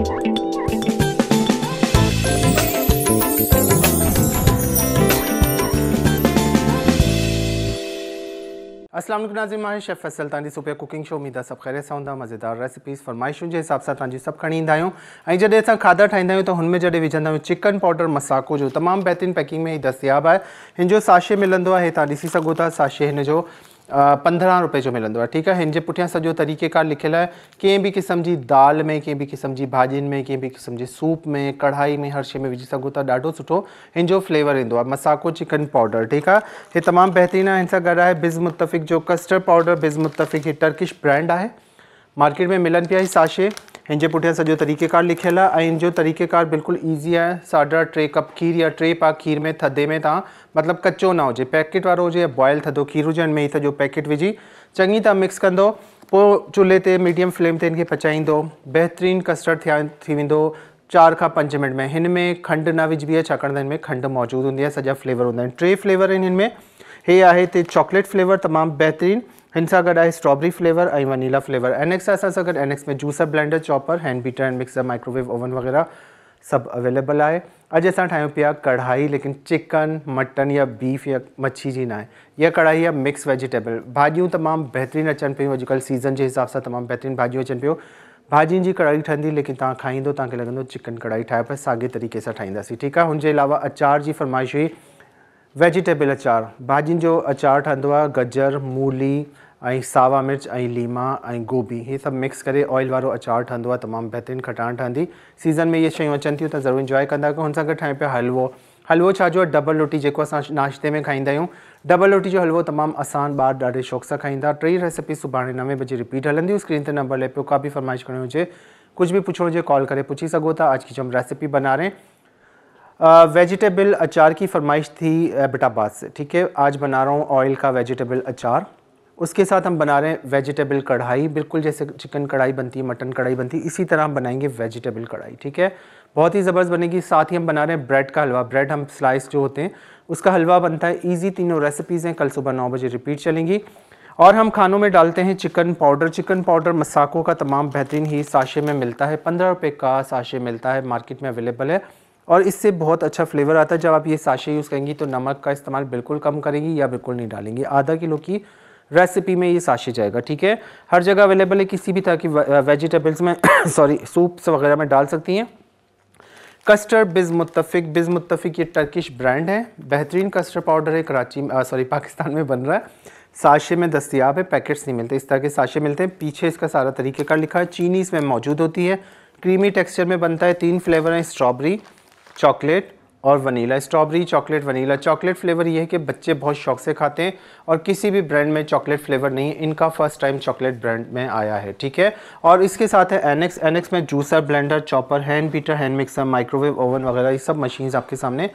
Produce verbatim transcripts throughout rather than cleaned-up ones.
अस्सलाम वालेकुम नाज़रीन, मां शेफ फैसल तांजी सुबह कुकिंग शो में सब खैर से होंदा। मज़ेदार रेसिपीज़ फरमाइशुन के हिसाब से तांजी सब खड़ी इंदा आयो। ऐ जदे अस खादा ठाइंदा आयो तो हुन में जदे विजंदा आयो चिकन पाउडर मसाको जो तमाम बेहतरीन पैकिंग में दस्तियाब है। इन जो साशे मिलंदो है, तां दिसी सको था साशे इन जो पंद्रह रुपए जो मिलंदो है। ठीक है, इन जे पुठियां सजो तरीक़ेकार लिखल है, कें भी किस्म की दाल में, कें भी किस्म की भाजिन में, कें भी किस्म के सूप में, कढ़ाई में, हर शे में विझी सको था। डाढो सुठो इन जो फ्लेवर इंदो है मसाको चिकन पाउडर। ठीक है, ये तमाम बेहतरीन है। इन से गड है बिज़ मुत्तफिक जो कस्टर्ड पाउडर। बिज़ मुत्तफिक ये टर्किश ब्रांड है, मार्केट में मिलन पिया साशे। इन जे पुठियां सजो तरीक़ेकार लिखल है। इन जो तरीक़ेकार बिल्कुल ईजी है। साढ़ा टे कप खीर या टे पा खीर में थदे में तव्हां मतलब कच्चो ना हो, पैकेट वारो हो, बॉयल थदो खीर हुए। इनमें ही सजो पैकेट विझी चंगी तरह मिक्स कंदो, चूल्हे ते मीडियम फ्लेम ते इनके पचाइंदो। बेहतरीन कस्टर्ड थिया थी वेंदो चार का पंज मिनट में। इनमें खंड ना विझबी है, छाकाणि त इनमें खंड मौजूद होंगी है। सजा फ्लेवर होंदा आहिनि, टे फ्लेवर आहिनि इनमें। हे आहे ते चॉकलेट फ्लेवर तमामु बेहतरीन, इन सां गॾु आहे स्ट्रॉबेरी फ्लेवर ऐं वनीला फ्लेवर। एनेक्स आहे असां सां गॾु। एनेक्स में juicer, blender, chopper, hand beater and mixer, microwave oven वग़ैरह सभु अवेलेबल आहे। अॼु असां ठाहियूं पिया कढ़ाई, लेकिन चिकन, मटन या बीफ या मच्छी जी न आहे। इहा कढ़ाई आहे मिक्स वेजिटेबल। भाॼियूं तमामु बेहतरीन अचनि पियूं अॼुकल्ह सीज़न जे हिसाब सां, तमामु बेहतरीन भाॼियूं अचनि पियूं। भाॼियुनि जी कढ़ाई ठहंदी, लेकिन तव्हां खाईंदो तव्हांखे लॻंदो चिकन कढ़ाई ठाहे पिया, साॻे तरीक़े सां ठाहींदासीं। ठीकु आहे। हुनजे अलावा अचार जी फरमाइश हुई, वेजिटेबल अचार। भाॼियुनि जो अचार ठहंदो आहे, गजर, मूली ऐं सावा मिर्च ऐं लीमा ऐं गोभी, ये सब मिक्स करे ऑयल वारो अचार ठहंदो आहे। तमामु बेहतरीन खटाण ठहंदी। सीज़न में ये शयूं अचनि थियूं त ज़रूरु इंजॉय कंदा कयो। हुन सां गॾु ठाहियूं पिया हलवो। हलवो छाजो आहे, डबल रोटी जेको असां नाश्ते में खाईंदा आहियूं। डबल रोटी जो हलवो तमामु आसान, ॿार ॾाढे शौक़ सां खाईंदा। टई रेसिपी सुभाणे नवे बजे रिपीट हलंदियूं। स्क्रीन ते नंबर लॻे पियो, का बि फरमाइश करणी हुजे, कुझु बि पुछणो हुजे, कॉल करे पुछी सघो था। आज की जो हम रेसिपी बना रहे हैं वेजिटेबल uh, अचार की फरमाइश थी एबटाबाद से। ठीक है, आज बना रहा हूँ ऑयल का वेजिटेबल अचार। उसके साथ हम बना रहे हैं वेजिटेबल कढ़ाई। बिल्कुल जैसे चिकन कढ़ाई बनती है, मटन कढ़ाई बनती है, इसी तरह हम बनाएंगे वेजिटेबल कढ़ाई। ठीक है, बहुत ही ज़बरदस्त बनेगी। साथ ही हम बना रहे हैं ब्रेड का हलवा। ब्रेड हम स्लाइस जो होते हैं उसका हलवा बनता है। ईजी तीनों रेसिपीज़ हैं, कल सुबह नौ बजे रिपीट चलेंगी। और हम खानों में डालते हैं chicken powder. Chicken powder Masako का तमाम बेहतरीन ही साशे में मिलता है, पंद्रह रुपये का साशे मिलता है, मार्केट में अवेलेबल है। और इससे बहुत अच्छा फ्लेवर आता है। जब आप ये साशे यूज़ करेंगी तो नमक का इस्तेमाल बिल्कुल कम करेंगी या बिल्कुल नहीं डालेंगी। आधा किलो की रेसिपी में ये साशे जाएगा। ठीक है, हर जगह अवेलेबल है। किसी भी तरह की वेजिटेबल्स में सॉरी सूप्स वगैरह में डाल सकती हैं। कस्टर्ड बिज़ मुत्तफिक। बिज़ मुत्तफिक ये टर्किश ब्रांड है, बेहतरीन कस्टर्ड पाउडर है। कराची सॉरी पाकिस्तान में बन रहा है, साशे में दस्तियाब है। पैकेट्स नहीं मिलते, इस तरह के साशे मिलते हैं। पीछे इसका सारा तरीके का लिखा है। चीनी इसमें मौजूद होती है, क्रीमी टेक्स्चर में बनता है। तीन फ्लेवर हैं, स्ट्रॉबेरी, चॉकलेट और vanilla. Strawberry, chocolate, vanilla. Chocolate flavour ये है कि बच्चे बहुत शौक से खाते हैं और किसी भी ब्रांड में चॉकलेट फ्लेवर नहीं है। इनका फर्स्ट टाइम चॉकलेट ब्रांड में आया है। ठीक है, और इसके साथ है एनेक्स। एनेक्स में juicer, blender, chopper, hand beater, hand mixer, microwave oven वगैरह ये सब मशीन्स आपके सामने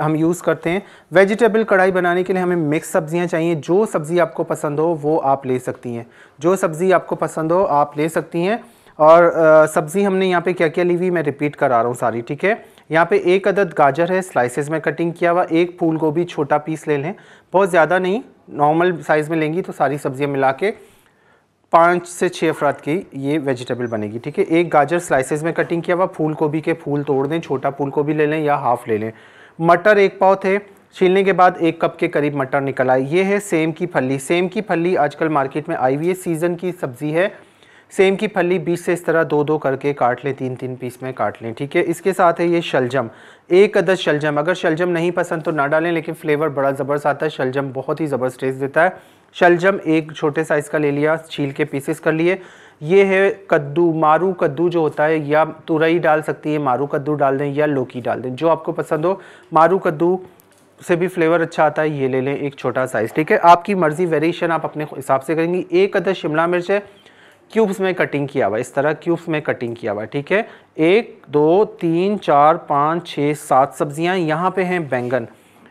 हम यूज़ करते हैं। वेजिटेबल कढ़ाई बनाने के लिए हमें मिक्स सब्जियां चाहिए। जो सब्ज़ी आपको पसंद हो वो आप ले सकती हैं, जो सब्ज़ी आपको पसंद हो आप ले सकती हैं। और सब्ज़ी हमने यहाँ पे क्या क्या ली हुई मैं रिपीट करा रहा हूँ सारी। ठीक है, यहाँ पे एक अदद गाजर है, स्लाइसेस में कटिंग किया हुआ। एक फूल गोभी छोटा पीस ले लें, बहुत ज़्यादा नहीं, नॉर्मल साइज़ में लेंगी तो सारी सब्जियाँ मिला के पाँच से छः अफराद की ये वेजिटेबल बनेगी। ठीक है, एक गाजर स्लाइसेस में कटिंग किया हुआ, फूल गोभी के फूल तोड़ दें, छोटा फूल गोभी ले लें या हाफ़ ले लें। मटर एक पाव थे, छीलने के बाद एक कप के करीब मटर निकल आए। ये है सेम की फली। सेम की फली आजकल मार्केट में आई हुई है, सीज़न की सब्ज़ी है। सेम की फली बीच से इस तरह दो दो करके काट लें, तीन तीन पीस में काट लें। ठीक है, इसके साथ है ये शलजम, एक अदद शलजम। अगर शलजम नहीं पसंद तो ना डालें, लेकिन फ्लेवर बड़ा ज़बरदस्त आता है। शलजम बहुत ही ज़बरदस्त टेस्ट देता है। शलजम एक छोटे साइज़ का ले लिया, छील के पीसेस कर लिए। ये है कद्दू, मारू कद्दू जो होता है, या तुरई डाल सकती है, मारू कद्दू डाल दें या लौकी डाल दें, जो आपको पसंद हो। मारू कद्दू से भी फ्लेवर अच्छा आता है, ये ले लें एक छोटा साइज़। ठीक है, आपकी मर्ज़ी, वेरिएशन आप अपने हिसाब से करेंगी। एक अदद शिमला मिर्च है, क्यूब्स में कटिंग किया हुआ, इस तरह क्यूब्स में कटिंग किया हुआ। ठीक है, एक दो तीन चार पाँच छः सात सब्जियां। यहाँ पे हैं बैंगन,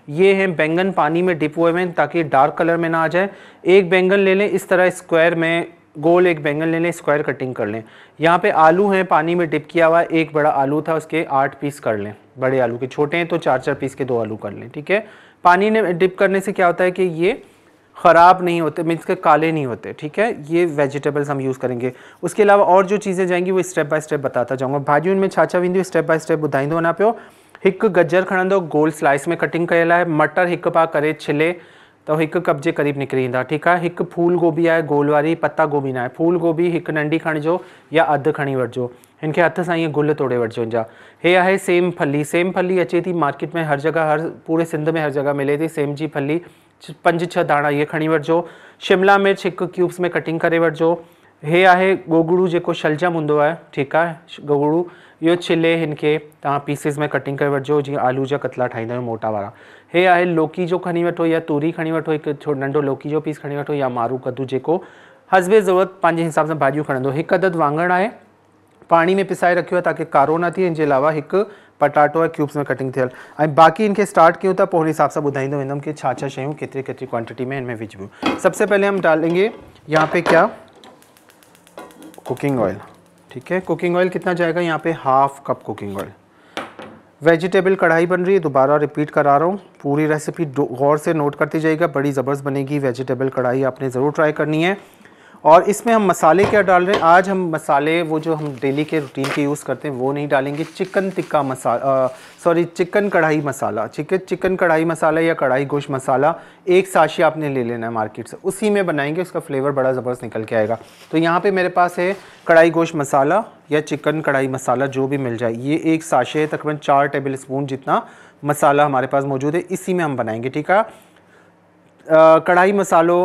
ये हैं बैंगन पानी में डिप हुए हैं ताकि डार्क कलर में ना आ जाए। एक बैंगन ले लें इस तरह स्क्वायर में, गोल एक बैंगन ले लें, स्क्वायर कटिंग कर लें। यहाँ पे आलू हैं पानी में डिप किया हुआ, एक बड़ा आलू था उसके आठ पीस कर लें, बड़े आलू के। छोटे हैं तो चार चार पीस के दो आलू कर लें। ठीक है, पानी में डिप करने से क्या होता है कि ये ख़राब नहीं होते, मीन्स के काले नहीं होते, ठीक है। ये वेजिटेबल्स हम यूज़ करेंगे। उसके अलावा और जो चीज़ें जाएंगी वो स्टेप बाय स्टेप बताता जाऊँगा। भाॼियुनि में छा छा वेंदियूं स्टेप बाय स्टेप ॿुधाईंदो वञा पियो। हिकु गजर खणंदो, गोल स्लाइस में कटिंग कयल आहे। मटर हिकु पा करे छिले तो हिकु कप जे क़रीब निकिरी ईंदा, ठीकु आहे। हिकु फूल गोभी आहे, गोल वारी, पत्ता गोभी न आहे। फूल गोभी हिकु नंढी खणिजो या अधु खणी वठिजो। हिन खे हथ सां ईअं गुल तोड़े वठिजो। हिन जा हे आहे सेम फली। सेम फली अचे थी मार्केट में, हर जगह, हर पूरे सिंध में हर जगह मिले थी सेम जी फली। पंज छह दाणा ये खणी वठिजो। शिमला मिर्च हिकु क्यूब्स में कटिंग करे वठिजो। हे आहे गोगड़ू जेको शलजम हूंदो आहे, ठीकु आहे। गोगड़ू इहो छिले हिन खे तव्हां पीसिस में कटिंग करे वठिजो, जीअं आलू जा कतला ठाहींदा आहियूं मोटा वारा। हे आहे लौकी जो खणी वठो या तूरी खणी वठो, हिकु नंढो लौकी जो पीस खणी वठो या मारू कद्दू, जेको हसबे ज़रूरत पंहिंजे हिसाब सां भाॼियूं खणंदो। हिकु अदद वांगण आहे, पानी में पिसाए रखियो आहे ताकी कारो न थिए। हिनजे अलावा हिकु पटाटो आहे क्यूब्स में कटिंग थियल। ऐं बाक़ी इनके स्टार्ट कयूं था, पोइ हुन हिसाब सां ॿुधाईंदो वेंदुमि कि छा छा शयूं केतिरी केतिरी क्वांटिटी में इनमें विझिबो। सबसे पहले हम डालेंगे यहाँ पे क्या, कुकिंग ऑयल, ठीक है। कुकिंग ऑयल कितना जाएगा यहाँ पे, half cup cooking oil. Vegetable kadhai बन रही है, दोबारा रिपीट करा रहा हूँ, पूरी रेसिपी गौर से नोट करती जाइएगा, बड़ी ज़बरदस्त बनेगी वेजिटेबल कढ़ाई, आपने ज़रूर ट्राई करनी है। और इसमें हम मसाले क्या डाल रहे हैं, आज हम मसाले वो जो हम डेली के रूटीन के यूज़ करते हैं वो नहीं डालेंगे। Chicken tikka masala, sorry chicken kadhai masala, ठीक है। चिकन कढ़ाई मसाला या कढ़ाई गोश्त मसाला एक साशी आपने ले लेना है मार्केट से, उसी में बनाएंगे, उसका फ्लेवर बड़ा ज़बरदस्त निकल के आएगा। तो यहाँ पे मेरे पास है कढ़ाई गोश्त मसाला या चिकन कढ़ाई मसाला, जो भी मिल जाए। ये एक साशे है, तकरीबन चार टेबल स्पून जितना मसाला हमारे पास मौजूद है, इसी में हम बनाएंगे, ठीक है। कढ़ाई मसालो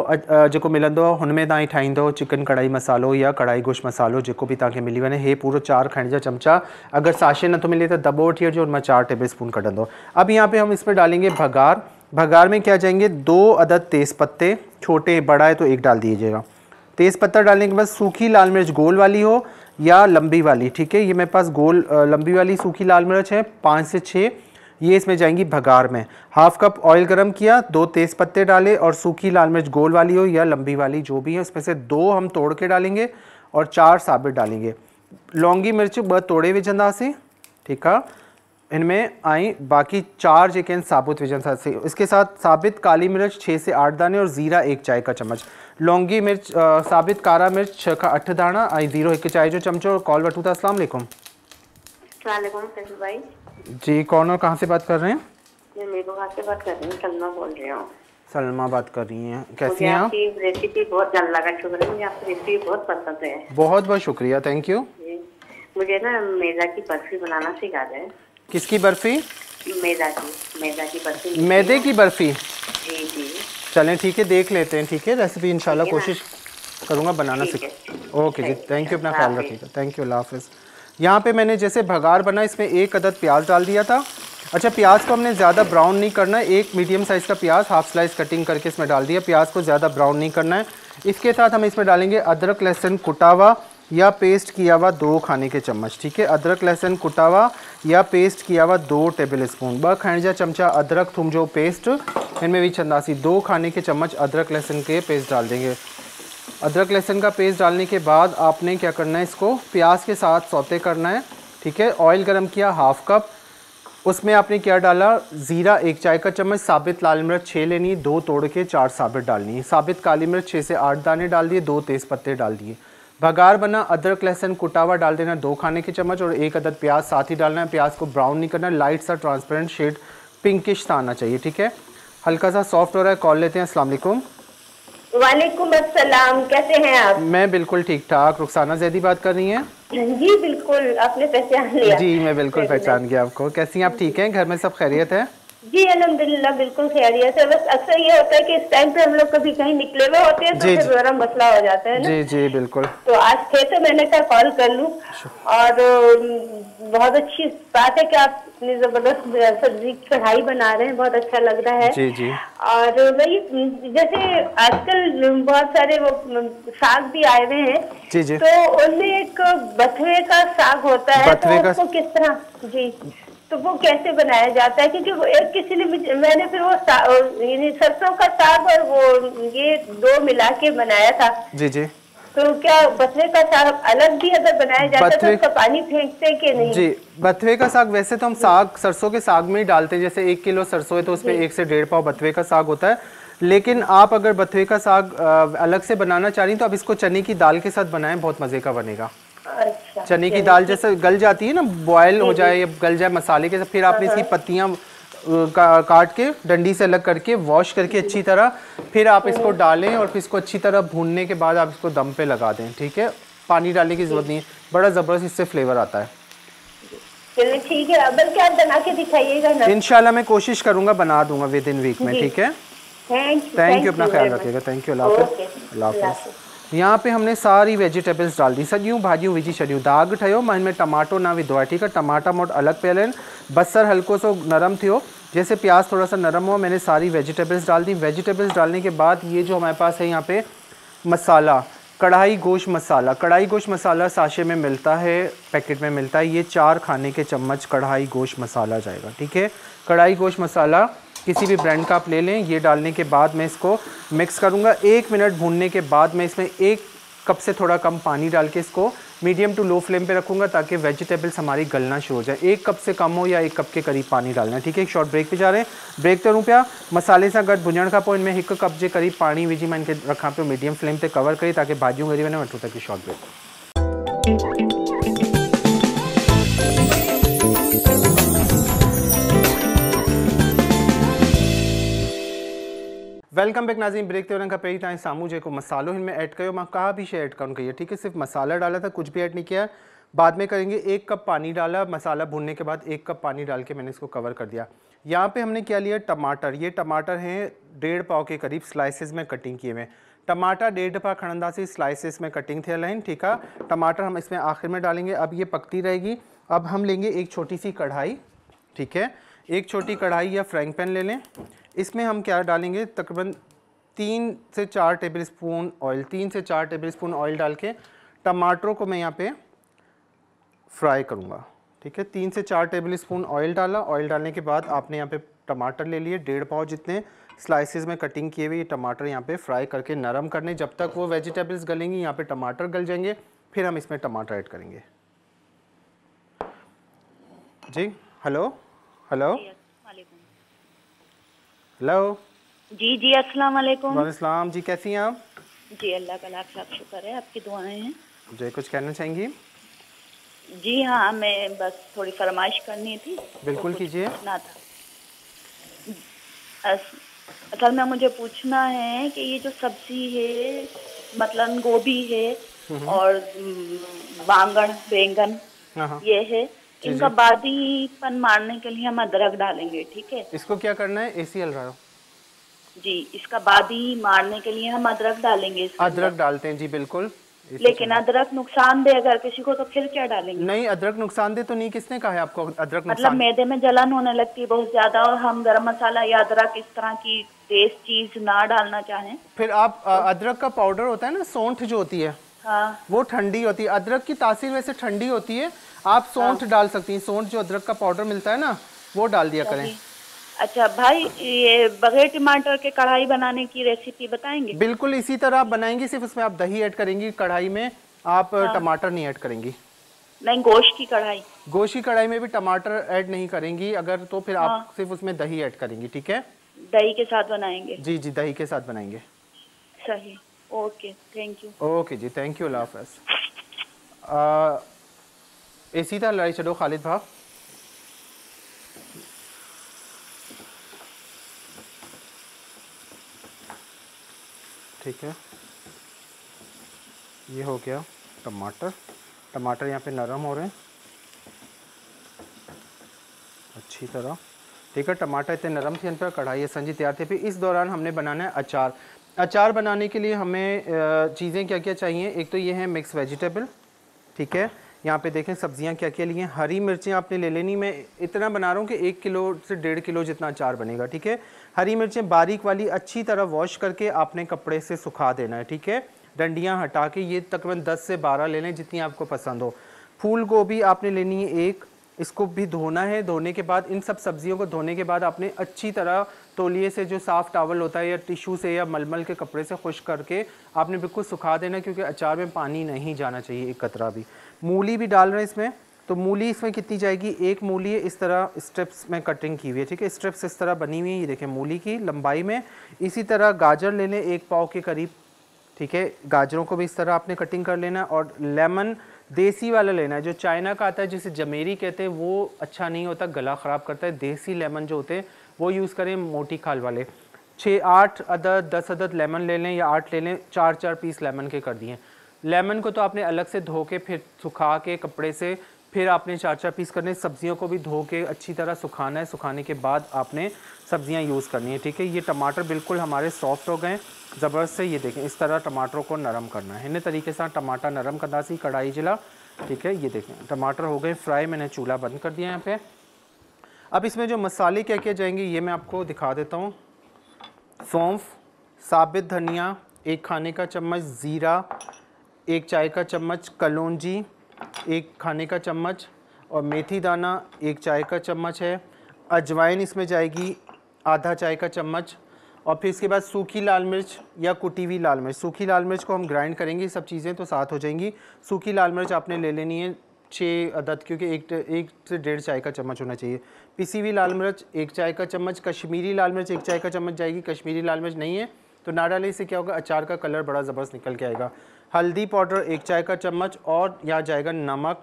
जो मिलंदो हुनमें ताई ठाहींदो चिकन कढ़ाई मसालो या कढ़ाई गोश्त मसालो, जो भी तव्हांखे मिली वञे। हे पूरो चार खणिजा चमचा, अगर साशे न तो मिले तो दबो वठी वठिजो, उनमें चार टेबल स्पून कढंदो। अब यहाँ पे हम इसमें डालेंगे भगार। भगार में क्या जाएंगे, दो अदद तेज़ पत्ते, छोटे बड़ा है तो एक डाल दीजिएगा। तेज़ पत्ता डालने के बाद सूखी लाल मिर्च, गोल वाली हो या लंबी वाली, ठीक है। ये मेरे पास गोल लंबी वाली सूखी लाल मिर्च है, पाँच से छः, ये इसमें जाएंगी भगार में। हाफ कप ऑयल गरम किया, दो तेज़ पत्ते डाले और सूखी लाल मिर्च गोल वाली हो या लंबी वाली जो भी है, उसमें से दो हम तोड़ के डालेंगे और चार साबित डालेंगे। लौंगी मिर्च ब तोड़े विझंदासीं, ठीक है, इनमें आई बाकी चार जेके आहिनि साबुत विझंदासीं। इसके साथ साबित काली मिर्च छः से आठ दाने और ज़ीरा एक चाय का चम्मच। लौंगी मिर्च आ, साबित कारा मिर्च छह का अठ दाणा ऐं ज़ीरो एक चाय जो चमचो। कॉल वठूं था। अस्सलाम वालेकुम। जी, कौन और कहाँ से बात कर रहे हैं? से बात कर रही हूँ, सलमा बोल रही हूँ। सलमा बात कर रही हैं, कैसी हैं आप? रेसिपी बहुत रेसिपी बहुत पसंद है। बहुत बहुत शुक्रिया, थैंक यू। मुझे ना मैदा की बर्फी बनाना सिखा दें। किसकी बर्फी? मैदा की, मैदा की बर्फी, मैदे की बर्फी। जी जी, चलें ठीक है, देख लेते हैं, ठीक है। रेसिपी इंशाल्लाह कोशिश करूँगा बनाना सीख। ओके जी, थैंक यू, अपना ख्याल रखिएगा, थैंक यू, अल्लाह हाफिज़। यहाँ पे मैंने जैसे भगार बना, इसमें एक अदद प्याज डाल दिया था। अच्छा, प्याज को हमने ज़्यादा ब्राउन नहीं करना है, एक मीडियम साइज़ का प्याज हाफ स्लाइस कटिंग करके इसमें डाल दिया। प्याज को ज़्यादा ब्राउन नहीं करना है। इसके साथ हम इसमें डालेंगे अदरक लहसुन कुटा हुआ या पेस्ट किया हुआ दो खाने के चम्मच, ठीक है। अदरक लहसुन कुटा हुआ या पेस्ट किया हुआ दो टेबल स्पून, ब खाइणजा चमचा अदरक थूम जो पेस्ट इनमें विझंदासीं। दो खाने के चम्मच अदरक लहसुन के पेस्ट डाल देंगे। अदरक लहसुन का पेस्ट डालने के बाद आपने क्या करना है, इसको प्याज के साथ सौते करना है, ठीक है। ऑयल गरम किया, हाफ कप, उसमें आपने क्या डाला, ज़ीरा एक चाय का चम्मच, साबित लाल मिर्च छः लेनी, दो तोड़ के चार साबित डालनी है, साबित काली मिर्च छः से आठ दाने डाल दिए, दो तेज़ पत्ते डाल दिए। भगार बना अदरक लहसुन कुटावा डाल देना, दो खाने के चम्मच, और एक अदद प्याज साथ ही डालना है। प्याज को ब्राउन नहीं करना, लाइट सा ट्रांसपेरेंट शेड पिंकिश सा आना चाहिए, ठीक है। हल्का सा सॉफ्ट हो रहा है। कॉल लेते हैं। अस्सलाम वालेकुम। वालेकुम अस्सलाम, कैसे हैं आप? मैं बिल्कुल ठीक ठाक। रुखसाना जैदी बात कर रही हैं? जी बिल्कुल, आपने पहचान लिया। जी मैं बिल्कुल पहचान गया आपको। कैसी हैं आप? ठीक हैं? घर में सब खैरियत है? जी अल्हम्दुलिल्लाह बिल्कुल खैरियत है। बस अक्सर ये होता है कि इस टाइम पे हम लोग कभी कहीं निकले हुए होते हैं तो फिर बड़ा मसला हो जाता है ना? जी जी बिल्कुल। तो आज थे तो मैंने कहा कॉल कर लूँ। और बहुत अच्छी बात है कि आप इतनी जबरदस्त सब्जी कढ़ाई बना रहे हैं, बहुत अच्छा लग रहा है। जी जी। और वही जैसे आजकल बहुत सारे वो साग भी आए हुए हैं। जी जी। तो उनमें एक बथुए का साग होता है, तो उसको किस तरह, जी तो वो कैसे बनाया जाता है? क्योंकि एक किसी ने, मैंने फिर वो सरसों का साग और वो ये दो मिला के बनाया था। जी जी। तो क्या बथुए का साग अलग भी अगर बनाया जाता है तो उसका पानी फेंकते कि नहीं? जी, बथुए का साग वैसे तो हम साग सरसों के साग में ही डालते हैं, जैसे एक किलो सरसों है तो उसमें एक से डेढ़ पाव बथुए का साग होता है। लेकिन आप अगर बथुए का साग अलग से बनाना चाह रही हैं तो आप इसको चने की दाल के साथ बनाएं, बहुत मज़े का बनेगा। अच्छा, चने की दाल जैसे गल जाती है ना, बॉयल हो जाए या गल जाए मसाले के साथ, फिर आपने इसकी पत्तियाँ का, काट के डंडी से अलग करके वॉश करके अच्छी तरह फिर आप इसको डालें और फिर इसको अच्छी तरह भूनने के बाद आप इसको दम पे लगा दें। ठीक है, पानी डालने की जरूरत नहीं है, बड़ा ज़बरदस्त इससे फ्लेवर आता है। चलिए ठीक है, अब क्या आप बना के दिखाइएगा ना। इंशाल्लाह मैं कोशिश करूँगा, बना दूंगा विद इन वीक में। ठीक है, थैंक यू, अपना ख्याल रखिएगा। थैंक यू, अल्लाह हाफिज़। यहाँ पे हमने सारी वेजिटेबल्स डाल दी, सदियों भाजियों विजी शरियों दाग ठहियो मन में टमाटो ना विधो। ठीक है, टमाटा मोट अलग पियल आहिनि, बसर हल्को सो नरम थियो, जैसे प्याज थोड़ा सा नरम हुआ। मैंने सारी वेजिटेबल्स डाल दी। वेजिटेबल्स डालने के बाद ये जो हमारे पास है यहाँ पे मसाला, कढ़ाई गोश्त मसाला, कढ़ाई गोश्त मसाला साशे में मिलता है, पैकेट में मिलता है। ये चार खाने के चम्मच कढ़ाई गोश्त मसाला जाएगा। ठीक है, कढ़ाई गोश्त मसाला किसी भी ब्रांड का आप ले लें। ये डालने के बाद मैं इसको मिक्स करूँगा। एक मिनट भूनने के बाद मैं इसमें एक कप से थोड़ा कम पानी डाल के इसको मीडियम टू लो फ्लेम पे रखूँगा ताकि वेजिटेबल्स हमारी गलना शुरू हो जाए। एक कप से कम हो या एक कप के करीब पानी डालना है। ठीक है, एक शॉर्ट ब्रेक पे जा रहे हैं। ब्रेक ते रुपया मसाले सां गॾु भुञण खां पोइ हिन में हिकु कप जे करीब पानी विझी मां इनखे रखां पियो मीडियम फ्लेम ते कवर करे ताकि भाॼियूं गरी वञनि। वठो ताकि शॉर्ट ब्रेक। वेलकम बैक नाज़रीन। ब्रेक ते का पहिरीं तव्हां साम्हूं जेको मसालो हिन में ऐड कयो, मां का भी शइ ऐड कोन कई है। ठीक है, सिर्फ मसाला डाला था, कुछ भी ऐड नहीं किया। बाद में करेंगे, एक कप पानी डाला मसाला भूनने के बाद, एक कप पानी डाल के मैंने इसको कवर कर दिया। यहाँ पे हमने क्या लिया, टमाटर। ये टमाटर हैं डेढ़ पाव के करीब स्लाइसिस में कटिंग किए हुए। टमाटर डेढ़ पाव खणंदासीं, स्लाइसिस में कटिंग थियल आहिनि। ठीक है, टमाटर हम इसमें आखिर में डालेंगे। अब ये पकती रहेगी। अब हम लेंगे एक छोटी सी कढ़ाई। ठीक है, एक छोटी कढ़ाई या फ्राइंग पैन ले लें। इसमें हम क्या डालेंगे, तकरीबन तीन से चार टेबलस्पून ऑयल, तीन से चार टेबलस्पून ऑयल डाल के टमाटरों को मैं यहाँ पे फ्राई करूँगा। ठीक है, तीन से चार टेबलस्पून ऑयल डाला। ऑयल डालने के बाद आपने यहाँ पे टमाटर ले लिए, डेढ़ पाव जितने स्लाइसेस में कटिंग किए हुए। ये टमाटर यहाँ पे फ्राई करके नरम करने, जब तक वो वेजिटेबल्स गलेंगी यहाँ पर टमाटर गल जाएंगे, फिर हम इसमें टमाटर ऐड करेंगे। जी हेलो हेलो हेलो जी जी अस्सलाम वालेकुम। अस्सलाम जी, कैसी हैं आप? जी अल्लाह का लाख लाख शुक्र है, आपकी दुआएं हैं जी। कुछ कहना चाहेंगी? जी हाँ, मैं बस थोड़ी फरमाइश करनी थी। बिल्कुल तो कीजिए। ना था असल में मुझे पूछना है कि ये जो सब्जी है, मतलब गोभी है और बैंगन बैंगन ये है, इनका बादीपन मारने के लिए हम अदरक डालेंगे। ठीक है, इसको क्या करना है, एसी हल रहा जी, इसका बादी मारने के लिए हम अदरक डालेंगे। अदरक डालते हैं जी, बिल्कुल। लेकिन अदरक नुकसान दे अगर किसी को तो फिर क्या डालेंगे? नहीं, अदरक नुकसान दे तो नहीं। किसने कहा है आपको अदरक मतलब नुकसान? मैदे में जलन होने लगती है बहुत ज्यादा, और हम गरम मसाला या अदरक इस तरह की टेस्ट चीज ना डालना चाहें। फिर आप अदरक का पाउडर होता है ना, सौंठ जो होती है वो ठंडी होती है, अदरक की तासीर वैसे ठंडी होती है। आप सौंठ डाल सकती हैं, सौंठ जो अदरक का पाउडर मिलता है ना, वो डाल दिया करें। अच्छा भाई, ये बगैर टमाटर के कढ़ाई बनाने की रेसिपी बताएंगे? बिल्कुल इसी तरह आप बनाएंगी, सिर्फ उसमें आप दही ऐड करेंगी, कढ़ाई में आप टमाटर नहीं ऐड करेंगी। नहीं, गोश्त की कढ़ाई, गोश्त की कढ़ाई में भी टमाटर ऐड नहीं करेंगी, अगर तो फिर आप सिर्फ उसमें दही ऐड करेंगी। ठीक है, दही के साथ बनाएंगे? जी जी, दही के साथ बनाएंगे। सही, ओके थैंक यू। ओके जी थैंक यू, अल्लाह हाफ़िज़। इसी तरह लड़ाई चढ़ो खालिद भाई। ठीक है, ये हो गया टमाटर, टमाटर यहाँ पे नरम हो रहे हैं अच्छी तरह। ठीक है, टमाटर इतने नरम थे, इन पर कढ़ाई असंजी तैयार थे। फिर इस दौरान हमने बनाना है अचार। अचार बनाने के लिए हमें चीज़ें क्या क्या चाहिए, एक तो ये है मिक्स वेजिटेबल। ठीक है, यहाँ पे देखें सब्जियाँ क्या क्या लिए हैं। हरी मिर्चें आपने ले लेनी, मैं इतना बना रहा हूँ कि एक किलो से डेढ़ किलो जितना अचार बनेगा। ठीक है, हरी मिर्चें बारीक वाली अच्छी तरह वॉश करके आपने कपड़े से सुखा देना है। ठीक है, डंडियाँ हटा के ये तकरीबन दस से बारह ले लें, जितनी आपको पसंद हो। फूल गोभी आपने लेनी है एक, इसको भी धोना है। धोने के बाद, इन सब सब्जियों को धोने के बाद आपने अच्छी तरह तौलिए से, जो साफ़ टॉवल होता है या टिशू से या मलमल के कपड़े से खुश करके आपने बिल्कुल सुखा देना, क्योंकि अचार में पानी नहीं जाना चाहिए एक कतरा भी। मूली भी डाल रहे हैं इसमें, तो मूली इसमें कितनी जाएगी, एक मूली है, इस तरह स्ट्रिप्स में कटिंग की हुई है, ठीक है, स्ट्रिप्स इस तरह बनी हुई है, ये देखें मूली की लंबाई में। इसी तरह गाजर ले लें एक पाव के करीब, ठीक है, गाजरों को भी इस तरह आपने कटिंग कर लेना है। और लेमन देसी वाला लेना है, जो चाइना का आता है जिसे जमेरी कहते हैं, वो अच्छा नहीं होता, गला ख़राब करता है। देसी लेमन जो होते हैं वो यूज़ करें, मोटी खाल वाले। छः आठ अदद दस अदद लेमन ले लें या आठ ले लें, चार चार पीस लेमन के कर दिए। लेमन को तो आपने अलग से धो के फिर सुखा के कपड़े से, फिर आपने चार चार पीस करने। सब्जियों को भी धो के अच्छी तरह सुखाना है, सुखाने के बाद आपने सब्जियां यूज़ करनी है, ठीक है। ये टमाटर बिल्कुल हमारे सॉफ्ट हो गए ज़बरदस्त से, ये देखें इस तरह टमाटरों को नरम करना है। इन तरीके से टमाटर नरम करना सी कढ़ाई जला, ठीक है, ये देखें टमाटर हो गए फ्राई। मैंने चूल्हा बंद कर दिया यहाँ पर। अब इसमें जो मसाले क्या क्या जाएंगे ये मैं आपको दिखा देता हूँ। सौंफ, साबित धनिया एक खाने का चम्मच, ज़ीरा एक चाय का चम्मच, कलौंजी एक खाने का चम्मच, और मेथी दाना एक चाय का चम्मच है। अजवाइन इसमें जाएगी आधा चाय का चम्मच। और फिर इसके बाद सूखी लाल मिर्च या कुटी हुई लाल मिर्च, सूखी लाल मिर्च को हम ग्राइंड करेंगे, सब चीज़ें तो साथ हो जाएंगी। सूखी लाल मिर्च आपने ले लेनी है छः अदद, क्योंकि एक एक से डेढ़ चाय का चम्मच होना चाहिए। पिसी हुई लाल मिर्च एक चाय का चम्मच, कश्मीरी लाल मिर्च एक चाय का चम्मच जाएगी। कश्मीरी लाल मिर्च नहीं है तो ना डालें, इससे क्या होगा अचार का कलर बड़ा ज़बरदस्त निकल के आएगा। हल्दी पाउडर एक चाय का चम्मच, और यहाँ जाएगा नमक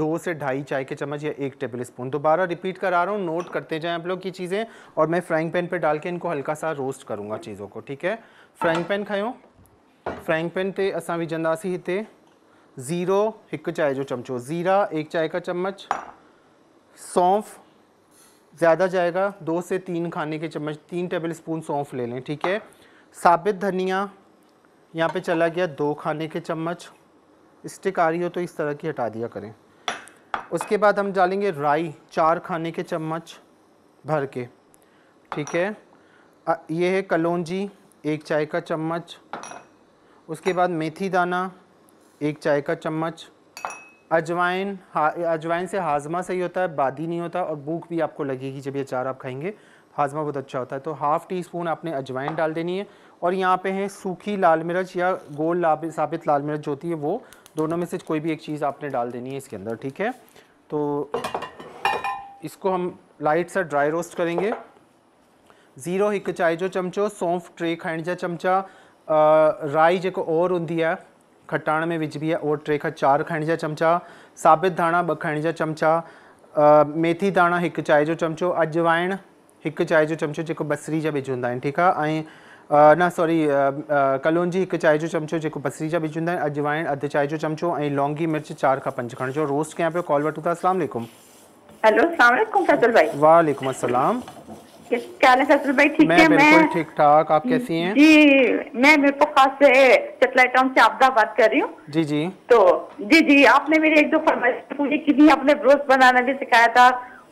दो से ढाई चाय के चम्मच या एक टेबल स्पून। दोबारा रिपीट करा रहा हूँ, नोट करते जाएं आप लोग की चीज़ें। और मैं फ्राइंग पैन पे डाल के इनको हल्का सा रोस्ट करूँगा चीज़ों को, ठीक है। फ्राइंग पैन खयों, फ्राइंग पैन ते असां विझंदासीं हिते ज़ीरो एक चाय जो चमचो, ज़ीरा एक चाय का चम्मच, सौंफ ज़्यादा जाएगा दो से तीन खाने के चम्मच, तीन टेबल स्पून सौंफ ले लें, ठीक है। साबित धनिया यहाँ पे चला गया दो खाने के चम्मच, स्टिक आ रही हो तो इस तरह की हटा दिया करें। उसके बाद हम डालेंगे राई चार खाने के चम्मच भर के, ठीक है। ये है कलौंजी एक चाय का चम्मच, उसके बाद मेथी दाना एक चाय का चम्मच, अजवाइन, अजवाइन से हाजमा सही होता है, बादी नहीं होता, और भूख भी आपको लगेगी जब ये अचार आप खाएंगे, हाजमा बहुत अच्छा होता है। तो हाफ़ टी स्पून आपने अजवाइन डाल देनी है। और यहाँ पे है सूखी लाल मिर्च या गोल लाल साबित लाल मिर्च जो होती है, वो दोनों में से कोई भी एक चीज़ आपने डाल देनी है इसके अंदर, ठीक है। तो इसको हम लाइट सा ड्राई रोस्ट करेंगे। ज़ीरो हिक चाय जो चमचो, सौंफ टे खाइण जा चमचा, राई जो और होंगी है खटाण में विझबी है और टे खां चार खाइण जा चमचा, साबित धाणा ब खाइण जा चमचा, आ, मेथी दाणा एक चाय जो चमचो, अजवाइन एक चाय जो चमचो जो बसरी जा विझंदा आहिनि, ठीक है। न सॉरी कलौंजी एक चाय जो चमचो जो बसरी जा विझंदा आहिनि, अजवाइन अध चाय जो चमचो, और लौंगी मिर्च चार खां पंज खण जो रोस्ट कयां पियो। कॉल वठूं था। अस्सलाम वालेकुम। हेलो अस्सलाम वालेकुम फैसल भाई। वालेकुम अस्सलाम, क्या हाल है फैसल भाई? ठीक है, मैं बिल्कुल ठीक ठाक, आप कैसी हैं? जी मैं मेरे खास से सेटेलाइट टाउन से आपदा बात कर रही हूँ। जी जी तो जी जी आपने मेरी एक दो फरमाइश पूरी की थी, आपने ब्रोस्ट बनाना भी सिखाया था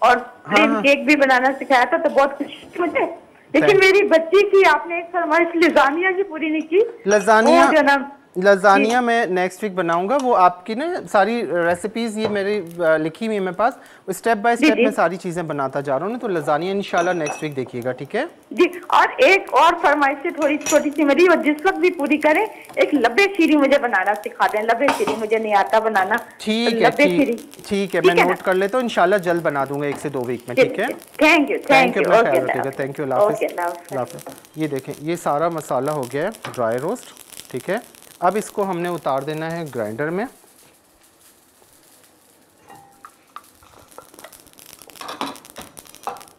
और प्लेन हाँ, केक भी बनाना सिखाया था, तो बहुत खुशी थी मुझे। लेकिन मेरी बच्ची की आपने एक फरमाइश लजानिया की पूरी नहीं की। लजानिया जो ना लजानिया मैं नेक्स्ट वीक बनाऊंगा, वो आपकी ना सारी रेसिपीज ये मेरी लिखी हुई है मेरे पास, स्टेप बाय स्टेप मैं सारी चीजें बनाता जा रहा हूँ, तो लजानिया इंशाल्लाह नेक्स्ट वीक देखिएगा, ठीक है जी। और एक और फरमाइश से थोड़ी छोटी सी मेरी, और जिस वक्त भी पूरी करें एक लब्बे खीरी मुझे बनाना सिखा दें। लब्बे खीरी मुझे नहीं आता बनाना। ठीक है ठीक है, मैं नोट कर लेता हूँ, इंशाल्लाह जल्द बना दूंगा एक से दो वीक में, ठीक है। Thank you thank you thank you लाफिज। ये देखें ये सारा मसाला हो गया है ड्राई रोस्ट, ठीक है। अब इसको हमने उतार देना है ग्राइंडर में।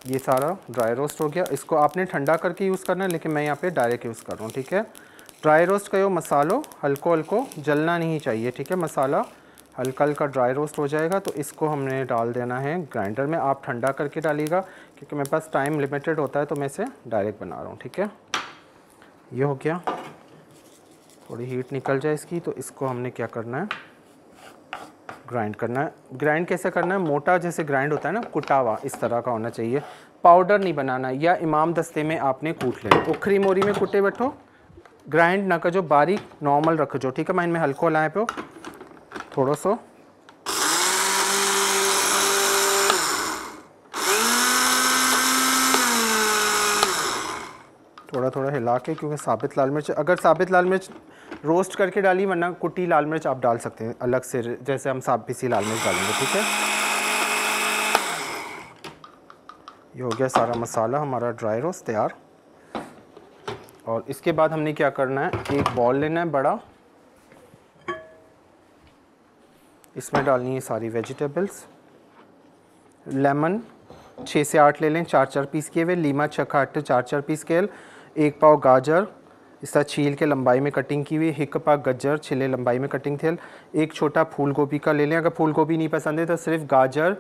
ये सारा ड्राई रोस्ट हो गया, इसको आपने ठंडा करके यूज़ करना है, लेकिन मैं यहाँ पे डायरेक्ट यूज़ कर रहा हूँ, ठीक है। ड्राई रोस्ट करो मसालो, हल्को हल्को जलना नहीं चाहिए, ठीक है। मसाला हल्का हल्का ड्राई रोस्ट हो जाएगा तो इसको हमने डाल देना है ग्राइंडर में। आप ठंडा करके डालिएगा क्योंकि मेरे पास टाइम लिमिटेड होता है, तो मैं इसे डायरेक्ट बना रहा हूँ, ठीक है। ये हो गया, थोड़ी हीट निकल जाए इसकी, तो इसको हमने क्या करना है ग्राइंड करना है। ग्राइंड कैसे करना है? मोटा जैसे ग्राइंड होता है ना कुटावा, इस तरह का होना चाहिए, पाउडर नहीं बनाना, या इमाम दस्ते में आपने कूट लेना। उखरी मोरी में कूटे बैठो, ग्राइंड ना कजो, बारीक नॉर्मल रखजो, ठीक है। मैं इनमें हल्को हलाए पियो थोड़ो सो, थोड़ा थोड़ा हिला के, क्योंकि साबित लाल मिर्च, अगर साबित लाल मिर्च रोस्ट करके डाली, वरना कुटी लाल मिर्च आप डाल सकते हैं अलग से, जैसे हम साफ पीसी लाल मिर्च डालेंगे। ठीक है, ये हो गया सारा मसाला हमारा ड्राई रोस्ट तैयार। और इसके बाद हमने क्या करना है, एक बॉल लेना है बड़ा, इसमें डालनी है सारी वेजिटेबल्स। लेमन छः से आठ ले लें, चार चार पीस किए हुए। लीमा छक्का आटे चार चार पीस के। एक पाव गाजर इस तरह छील के लंबाई में कटिंग की हुई। एक पाव गाजर छिले लंबाई में कटिंग थेल। एक छोटा फूल गोभी का ले लें, अगर फूल गोभी नहीं पसंद है तो सिर्फ गाजर,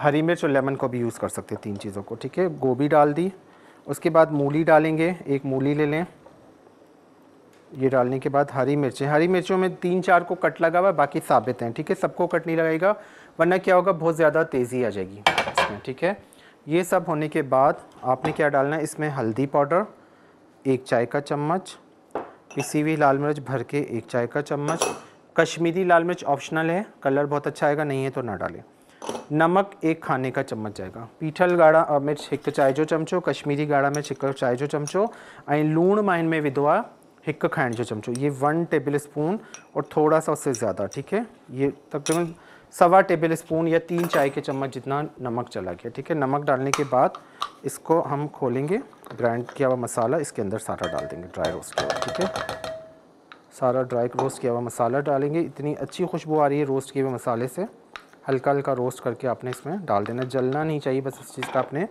हरी मिर्च और लेमन को भी यूज़ कर सकते हैं, तीन चीज़ों को। ठीक है, गोभी डाल दी। उसके बाद मूली डालेंगे, एक मूली ले लें। ये डालने के बाद हरी मिर्चें, हरी मिर्चों में तीन चार को कट लगा हुआ, बाकी साबित हैं। ठीक है, सबको कट नहीं लगाएगा वरना क्या होगा, बहुत ज़्यादा तेज़ी आ जाएगी इसमें। ठीक है, ये सब होने के बाद आपने क्या डालना है, इसमें हल्दी पाउडर एक चाय का चम्मच, पिसी हुई लाल मिर्च भर के एक चाय का चम्मच, कश्मीरी लाल मिर्च ऑप्शनल है, कलर बहुत अच्छा आएगा, नहीं है तो ना डालें। नमक एक खाने का चम्मच जाएगा, पीठल गाढ़ा मिर्च हिक चायजो चमचो, कश्मीरी गाढ़ा मिर्च हिक चायजो चमचो, ऐं लूण माइन में विधो आहे हिक खाइण जो चमचो, ये वन टेबल स्पून और थोड़ा सा उससे ज़्यादा। ठीक है, ये तकरीबन सवा टेबल स्पून या तीन चाय के चम्मच जितना नमक चला गया। ठीक है, नमक डालने के बाद इसको हम खोलेंगे, ग्राइंड किया हुआ मसाला इसके अंदर सारा डाल देंगे, ड्राई रोस्ट हुआ। ठीक है, सारा ड्राई रोस्ट किया हुआ मसाला डालेंगे। इतनी अच्छी खुशबू आ रही है रोस्ट किए हुए मसाले से, हल्का हल्का रोस्ट करके आपने इसमें डाल देना, जलना नहीं चाहिए, बस इस चीज़ का आपने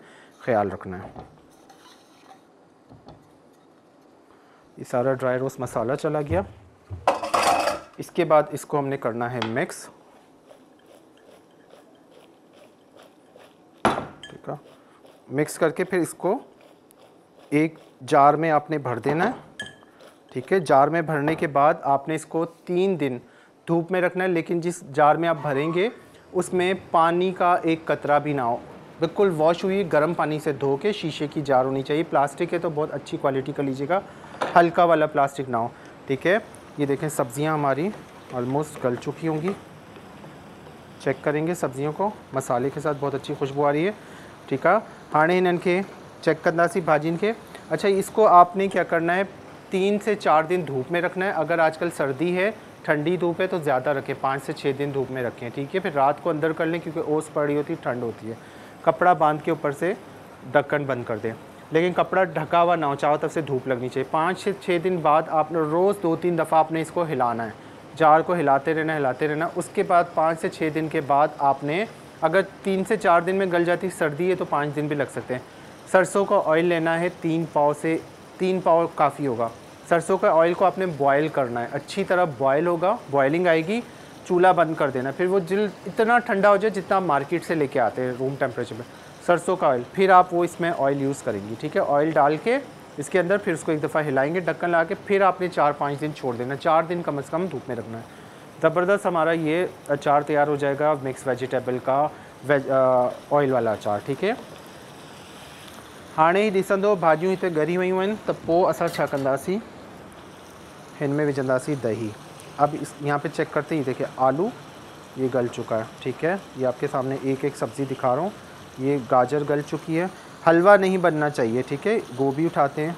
ख्याल रखना है। ये सारा ड्राई रोस्ट मसाला चला गया। इसके बाद इसको हमने करना है मिक्स। ठीक है, मिक्स करके फिर इसको एक जार में आपने भर देना है। ठीक है, जार में भरने के बाद आपने इसको तीन दिन धूप में रखना है, लेकिन जिस जार में आप भरेंगे उसमें पानी का एक कतरा भी ना हो, बिल्कुल वॉश हुई गर्म पानी से धो के, शीशे की जार होनी चाहिए, प्लास्टिक है तो बहुत अच्छी क्वालिटी का लीजिएगा, हल्का वाला प्लास्टिक ना हो। ठीक है, ये देखें सब्ज़ियाँ हमारी ऑलमोस्ट गल चुकी होंगी, चेक करेंगे सब्जियों को, मसाले के साथ बहुत अच्छी खुशबू आ रही है। ठीक है, हाणे इन्हनि खे चेक कंदासीं भाॼियुनि खे। अच्छा, इसको आपने क्या करना है, तीन से चार दिन धूप में रखना है, अगर आजकल सर्दी है ठंडी धूप है तो ज़्यादा रखें, पाँच से छः दिन धूप में रखें। ठीक है, फिर रात को अंदर कर लें, क्योंकि ओस पड़ी होती है, ठंड होती है। कपड़ा बांध के ऊपर से ढक्कन बंद कर दें, लेकिन कपड़ा ढका हुआ ना हो, चारों तरफ से धूप लगनी चाहिए। पाँच से छः दिन बाद आपने रोज़ दो तीन दफ़ा आपने इसको हिलाना है, जार को हिलाते रहना हिलाते रहना। उसके बाद पाँच से छः दिन के बाद आपने, अगर तीन से चार दिन में गल जाती सर्दी है तो पाँच दिन भी लग सकते हैं। सरसों का ऑयल लेना है, तीन पाव से तीन पाव काफ़ी होगा। सरसों का ऑयल को आपने बॉयल करना है, अच्छी तरह बॉयल होगा, बॉयलिंग आएगी, चूल्हा बंद कर देना, फिर वो जिल इतना ठंडा हो जाए जितना मार्केट से लेके आते हैं रूम टेम्परेचर में सरसों का ऑयल, फिर आप वो इसमें ऑयल यूज़ करेंगी। ठीक है, ऑयल डाल के इसके अंदर फिर उसको एक दफ़ा हिलाएंगे, ढक्कन लगा के, फिर आपने चार पाँच दिन छोड़ देना, चार दिन कम से कम धूप में रखना है। ज़बरदस्त हमारा ये अचार तैयार हो जाएगा, मिक्स वेजिटेबल का वेज ऑयल वाला अचार। ठीक है, हाणे ही ॾिसंदो भाॼियूं हिते ॻरी वयूं आहिनि त पोइ असां छा कंदासीं, हिन में विझंदासीं दही। अब इस यहाँ पे चेक करते ही देखिए आलू ये गल चुका है। ठीक है, ये आपके सामने एक एक सब्ज़ी दिखा रहा हूँ, ये गाजर गल चुकी है, हलवा नहीं बनना चाहिए। ठीक है, गोभी उठाते हैं,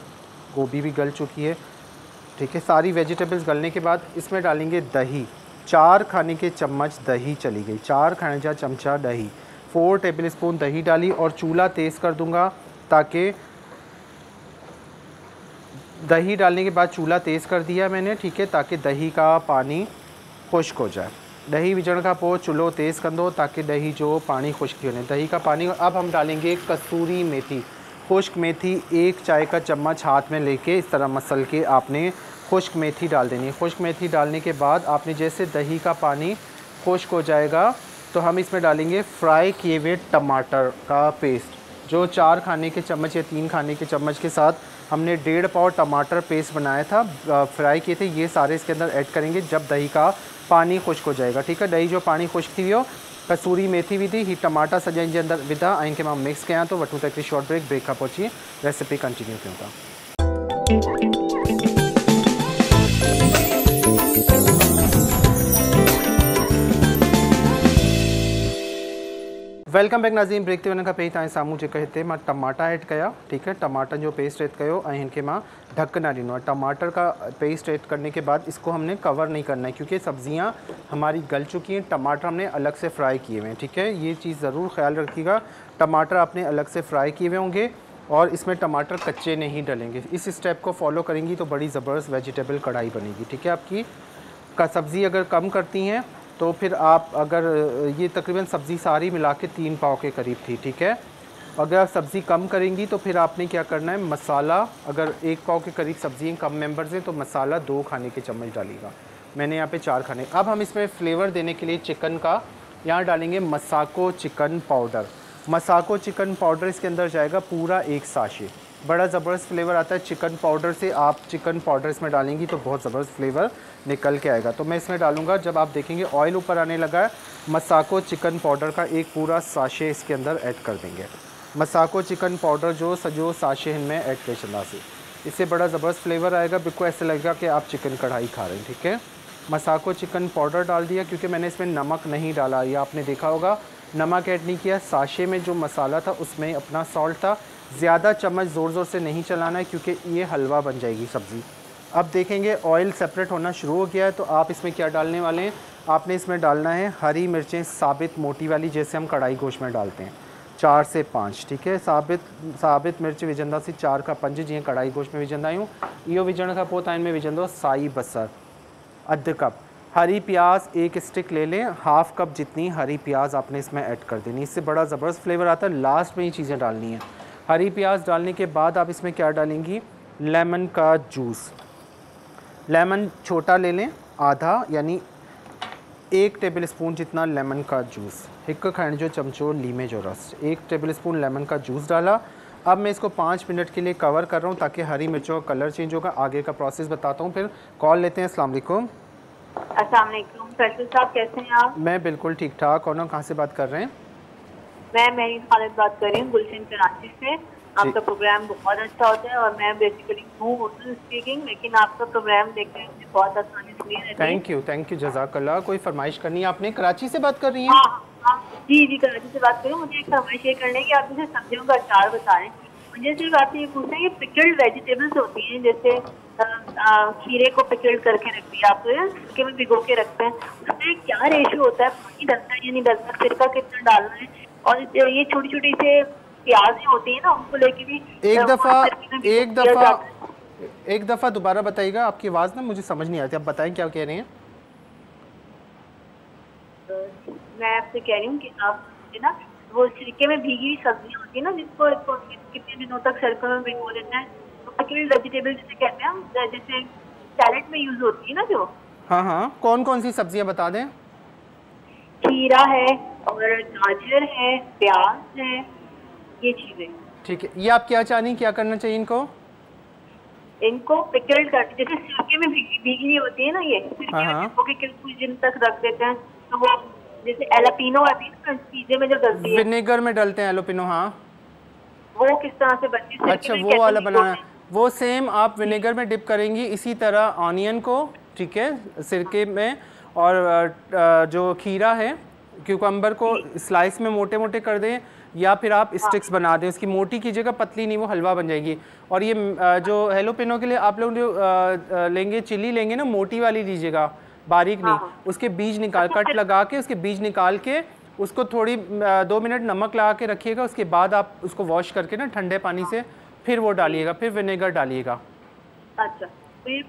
गोभी भी गल चुकी है। ठीक है, सारी वेजिटेबल्स गलने के बाद इसमें डालेंगे दही, चार खाने के चम्मच दही चली गई, चार खाने का चमचा दही, फोर टेबल स्पून दही डाली। और चूल्हा तेज़ कर दूँगा ताकि, दही डालने के बाद चूल्हा तेज़ कर दिया मैंने। ठीक है, ताकि दही का पानी खुश्क हो जाए, दही विझण का पोइ चूल्हो तेज़ कंदो ताकि दही जो पानी खुश्क थी वञे, दही का पानी। अब हम डालेंगे कसूरी मेथी, खुश्क मेथी एक चाय का चम्मच हाथ में लेके इस तरह मसल के आपने खुश्क मेथी डाल देनी है। खुश्क मेथी डालने के बाद आपने जैसे दही का पानी खुश्क हो जाएगा तो हम इसमें डालेंगे फ्राई किए हुए टमाटर का पेस्ट, जो चार खाने के चम्मच या तीन खाने के चम्मच के साथ हमने डेढ़ पाव टमाटर पेस्ट बनाया था, फ्राई किए थे, ये सारे इसके अंदर ऐड करेंगे जब दही का पानी खुश्क हो जाएगा। ठीक है, दही जो पानी खुश्क थी हो, कसूरी मेथी विधी ही टमाटा सॼे जे अंदर विधा, ऐं खे मां मिक्स कयां तो वठूं था हिकिड़ी शॉर्ट ब्रेक, ब्रेक खां पहुची रेसिपी कंटिन्यू कयूं था। वेलकम बैक नाज़रीन, ब्रेक ते वञण खां पहिरीं सामूँ जेका हिते मां टमाटा ऐड कया। ठीक है, टमाटर जो पेस्ट ऐड कयो और इनके मां ढक ना दिनो। टमाटर का पेस्ट ऐड करने के बाद इसको हमने कवर नहीं करना है क्योंकि सब्जियां हमारी गल चुकी हैं, टमाटर हमने अलग से फ्राई किए हुए हैं। ठीक है, ये चीज़ ज़रूर ख्याल रखिएगा, टमाटर आपने अलग से फ्राई किए हुए होंगे और इसमें टमाटर कच्चे नहीं डलेंगे। इस स्टेप को फॉलो करेंगी तो बड़ी ज़बरदस्त वेजिटेबल कढ़ाई बनेगी। ठीक है, आपकी का सब्ज़ी अगर कम करती हैं तो फिर आप अगर ये तकरीबन सब्ज़ी सारी मिला के तीन पाव के करीब थी। ठीक है, अगर आप सब्ज़ी कम करेंगी तो फिर आपने क्या करना है, मसाला अगर एक पाव के करीब सब्ज़ी कम मेंबर्स हैं तो मसाला दो खाने के चम्मच डालिएगा। मैंने यहाँ पे चार खाने। अब हम इसमें फ़्लेवर देने के लिए चिकन का यहाँ डालेंगे Masako chicken powder. Masako chicken powder इसके अंदर जाएगा पूरा एक साशे। बड़ा ज़बरदस्त फ्लेवर आता है चिकन पाउडर से। आप चिकन पाउडर इसमें डालेंगी तो बहुत ज़बरदस्त फ्लेवर निकल के आएगा। तो मैं इसमें डालूंगा। जब आप देखेंगे ऑयल ऊपर आने लगा है, मसाको चिकन पाउडर का एक पूरा साशे इसके अंदर ऐड कर देंगे। मसाको चिकन पाउडर जो सजो साशे इनमें ऐड कर चंदासी, इससे बड़ा ज़बरदस्त फ्लेवर आएगा। बिल्कुल ऐसे लगेगा कि आप चिकन कढ़ाई खा रहे हैं। ठीक है, मसाको चिकन पाउडर डाल दिया क्योंकि मैंने इसमें नमक नहीं डाला। ये आपने देखा होगा, नमक ऐड नहीं किया। साशे में जो मसाला था उसमें अपना सॉल्ट था। ज़्यादा चम्मच ज़ोर ज़ोर से नहीं चलाना है क्योंकि ये हलवा बन जाएगी सब्ज़ी। अब देखेंगे ऑयल सेपरेट होना शुरू हो गया है तो आप इसमें क्या डालने वाले हैं। आपने इसमें डालना है हरी मिर्चें, साबित मोटी वाली, जैसे हम कढ़ाई गोश्त में डालते हैं, चार से पाँच। ठीक है, साबित साबित मिर्च विझंदा सी चार का पंज, जी कढ़ाई गोश्त में विझंदा आहियूं। इहो विझण खां पोइ तव्हां हिन में विझंदो साई बसर अधु कप, हरी प्याज एक स्टिक ले लें, हाफ़ कप जितनी हरी प्याज आपने इसमें ऐड कर देनी। इससे बड़ा ज़बरदस्त फ्लेवर आता है। लास्ट में ये चीज़ें डालनी हैं। हरी प्याज डालने के बाद आप इसमें क्या डालेंगी, लेमन का जूस। लेमन छोटा ले लें, आधा यानी एक टेबल स्पून जितना लेमन का जूस, हिक खाइण जो चमचो लीमे जो रस, एक टेबल स्पून लेमन का जूस डाला। अब मैं इसको पाँच मिनट के लिए कवर कर रहा हूँ ताकि हरी मिर्चों का कलर चेंज होगा। आगे का प्रोसेस बताता हूँ। फिर कॉल लेते हैं। अस्सलाम वालेकुम। अस्सलाम वालेकुम फैसल साहब, कैसे हैं आप? मैं बिल्कुल ठीक ठाक। और कहाँ से बात कर रहे हैं? मैं मेरी खालिद बात कर रही हूँ गुलशन कराची से। आपका प्रोग्राम बहुत अच्छा होता है और मैं बेसिकली हूँ उर्दू स्पीकिंग, लेकिन आपका प्रोग्राम देखने में बहुत आसानी से। थैंक यू, थैंक यू, जज़ाकल्लाह। कोई फरमाइश करनी है आपने? कराची से बात कर रही हैं? हाँ, हाँ, जी जी कराची से बात कर रही हूँ। मुझे एक फरमाइश ये करनी है कि आप मुझे सब्जियों का अचार बताएं। मुझे सिर्फ आपसे ये पूछना है कि पिकल्ड वेजिटेबल्स होती हैं, जैसे खीरे को पिकल्ड करके रख दिया आप, उसके में भिगो के रखते हैं, उसमें क्या रेशियो होता है, पानी डलता है या नहीं डलता, सिरका कितना डालना है, और ये छोटी छोटी से प्याज होती है ना, उनको लेके भी एक दफा एक दफा एक दफा दोबारा बताइएगा। आपकी आवाज़ ना मुझे समझ नहीं आती, आप बताएं क्या कह रहे हैं। तो मैं आपसे कह रही हूँ कि आप ना वो छिलके में भीगी हुई सब्जियाँ होती है ना, जिसको कितने दिनों तक सड़कों में भिगो देना है, तो वेजिटेबल जिसे कहते हैं, जैसे सैलेड में यूज होती है ना जो। हाँ हाँ, कौन कौन सी सब्जियाँ बता दें? खीरा है और गाजर है, प्याज है, ये चीजें। ठीक है, ये आप क्या चाहें, क्या करना चाहिए इनको? इनको पिकल्ड करके, जैसे सिरके में भीगी होती है ना, ये सिरके में भिगो के कुछ दिन तक रख देते हैं, तो वो जैसे एलापिनो आती है ना चीजें में जो डलती है, विनेगर में डलते हैं एलापिनो। हाँ, वो किस तरह से बनती है? अच्छा, वो वाला बनाना, वो सेम आप विनेगर में डिप करेंगी। इसी तरह ऑनियन को, ठीक है, सिरके में, और जो खीरा है, क्यूकम्बर को स्लाइस में मोटे मोटे कर दें या फिर आप स्टिक्स बना दें, उसकी मोटी कीजिएगा, पतली नहीं, वो हलवा बन जाएगी। और ये जो हेलोपिनो के लिए आप लोग जो लेंगे चिली लेंगे ना, मोटी वाली लीजिएगा, बारीक नहीं, उसके बीज निकाल, कट लगा के उसके बीज निकाल के उसको थोड़ी दो मिनट नमक लगा के रखिएगा। उसके बाद आप उसको वॉश करके ना ठंडे पानी से फिर वो डालिएगा, फिर विनेगर डालिएगा। अच्छा,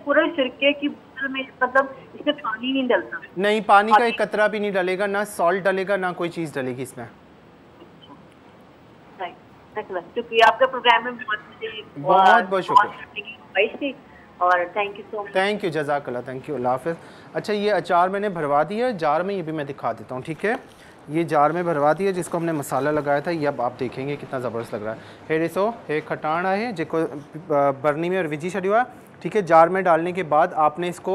पूरे सिरके की में मतलब इसमें पानी नहीं डलता? नहीं, पानी का एक कतरा भी नहीं डलेगा, ना सॉल्ट डलेगा, ना कोई चीज डलेगी इसमें। क्योंकि आपका प्रोग्राम में बहुत बहुत बहुत शुक्रिया और thank you so much. Thank you, जज़ाकल्लाह, थैंक यू, अल्लाह हाफ़िज़। अच्छा, ये अचार मैंने भरवा दिया है जार में, ये भी मैं दिखा देता हूँ। ठीक है, ये जार में भरवा दिया जिसको हमने मसाला लगाया था। ये अब आप देखेंगे कितना ज़बरदस्त लग रहा है। हे ॾिसो, हे खटाण है जेको बरनी में और विझी छॾियो आहे। ठीक है, जार में डालने के बाद आपने इसको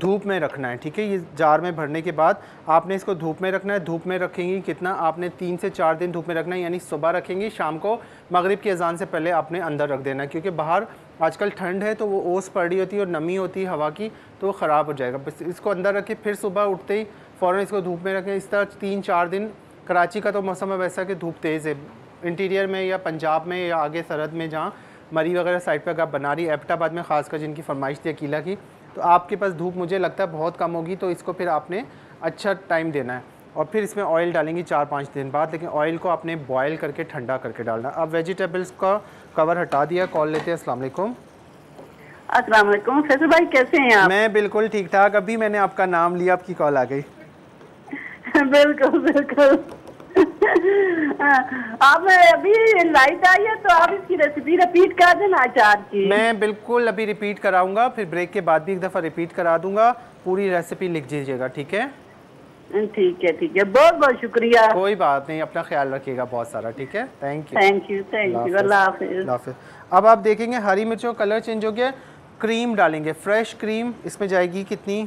धूप में रखना है। ठीक है, ये जार में भरने के बाद आपने इसको धूप में रखना है। धूप में रखेंगी कितना, आपने तीन से चार दिन धूप में रखना है, यानी सुबह रखेंगी, शाम को मगरिब की अजान से पहले आपने अंदर रख देना है क्योंकि बाहर आजकल ठंड है तो वो ओस पड़ी होती है और नमी होती है हवा की, तो वो ख़राब हो जाएगा। बस इसको अंदर रख के फिर सुबह उठते ही फ़ौरन इसको धूप में रखें। इस तरह तीन चार दिन कराची का तो मौसम है वैसा कि धूप तेज़ है। इंटीरियर में या पंजाब में या आगे सरहद में जहाँ मरी वगैरह साइड पर आप बना रही, एबटाबाद में ख़ासकर जिनकी फरमाइश थी अकीला की, तो आपके पास धूप मुझे लगता है बहुत कम होगी। तो इसको फिर आपने अच्छा टाइम देना है और फिर इसमें ऑयल डालेंगी चार पाँच दिन बाद, लेकिन ऑयल को आपने बॉयल करके ठंडा करके डालना। अब वेजिटेबल्स का कवर हटा दिया। कॉल लेते हैं। अस्सलाम वालेकुम। अस्सलाम वालेकुम फैसल भाई, कैसे हैं आप? मैं बिल्कुल ठीक ठाक। अभी मैंने आपका नाम लिया, आपकी कॉल आ गई। बिल्कुल बिल्कुल। आप अभी लाइट आई है तो आप इसकी रेसिपी रिपीट कर देना अचार की। मैं बिल्कुल अभी रिपीट कराऊंगा, फिर ब्रेक के बाद भी एक दफ़ा रिपीट करा दूंगा। पूरी रेसिपी लिख दीजिएगा, ठीक है? ठीक है ठीक है, बहुत बहुत शुक्रिया। कोई बात नहीं, अपना ख्याल रखिएगा बहुत सारा, ठीक है? Thank you thank you thank you, अल्लाह हाफिज़। अब आप देखेंगे हरी मिर्चों का कलर चेंज हो गया। क्रीम डालेंगे, फ्रेश क्रीम। इसमें जाएगी कितनी?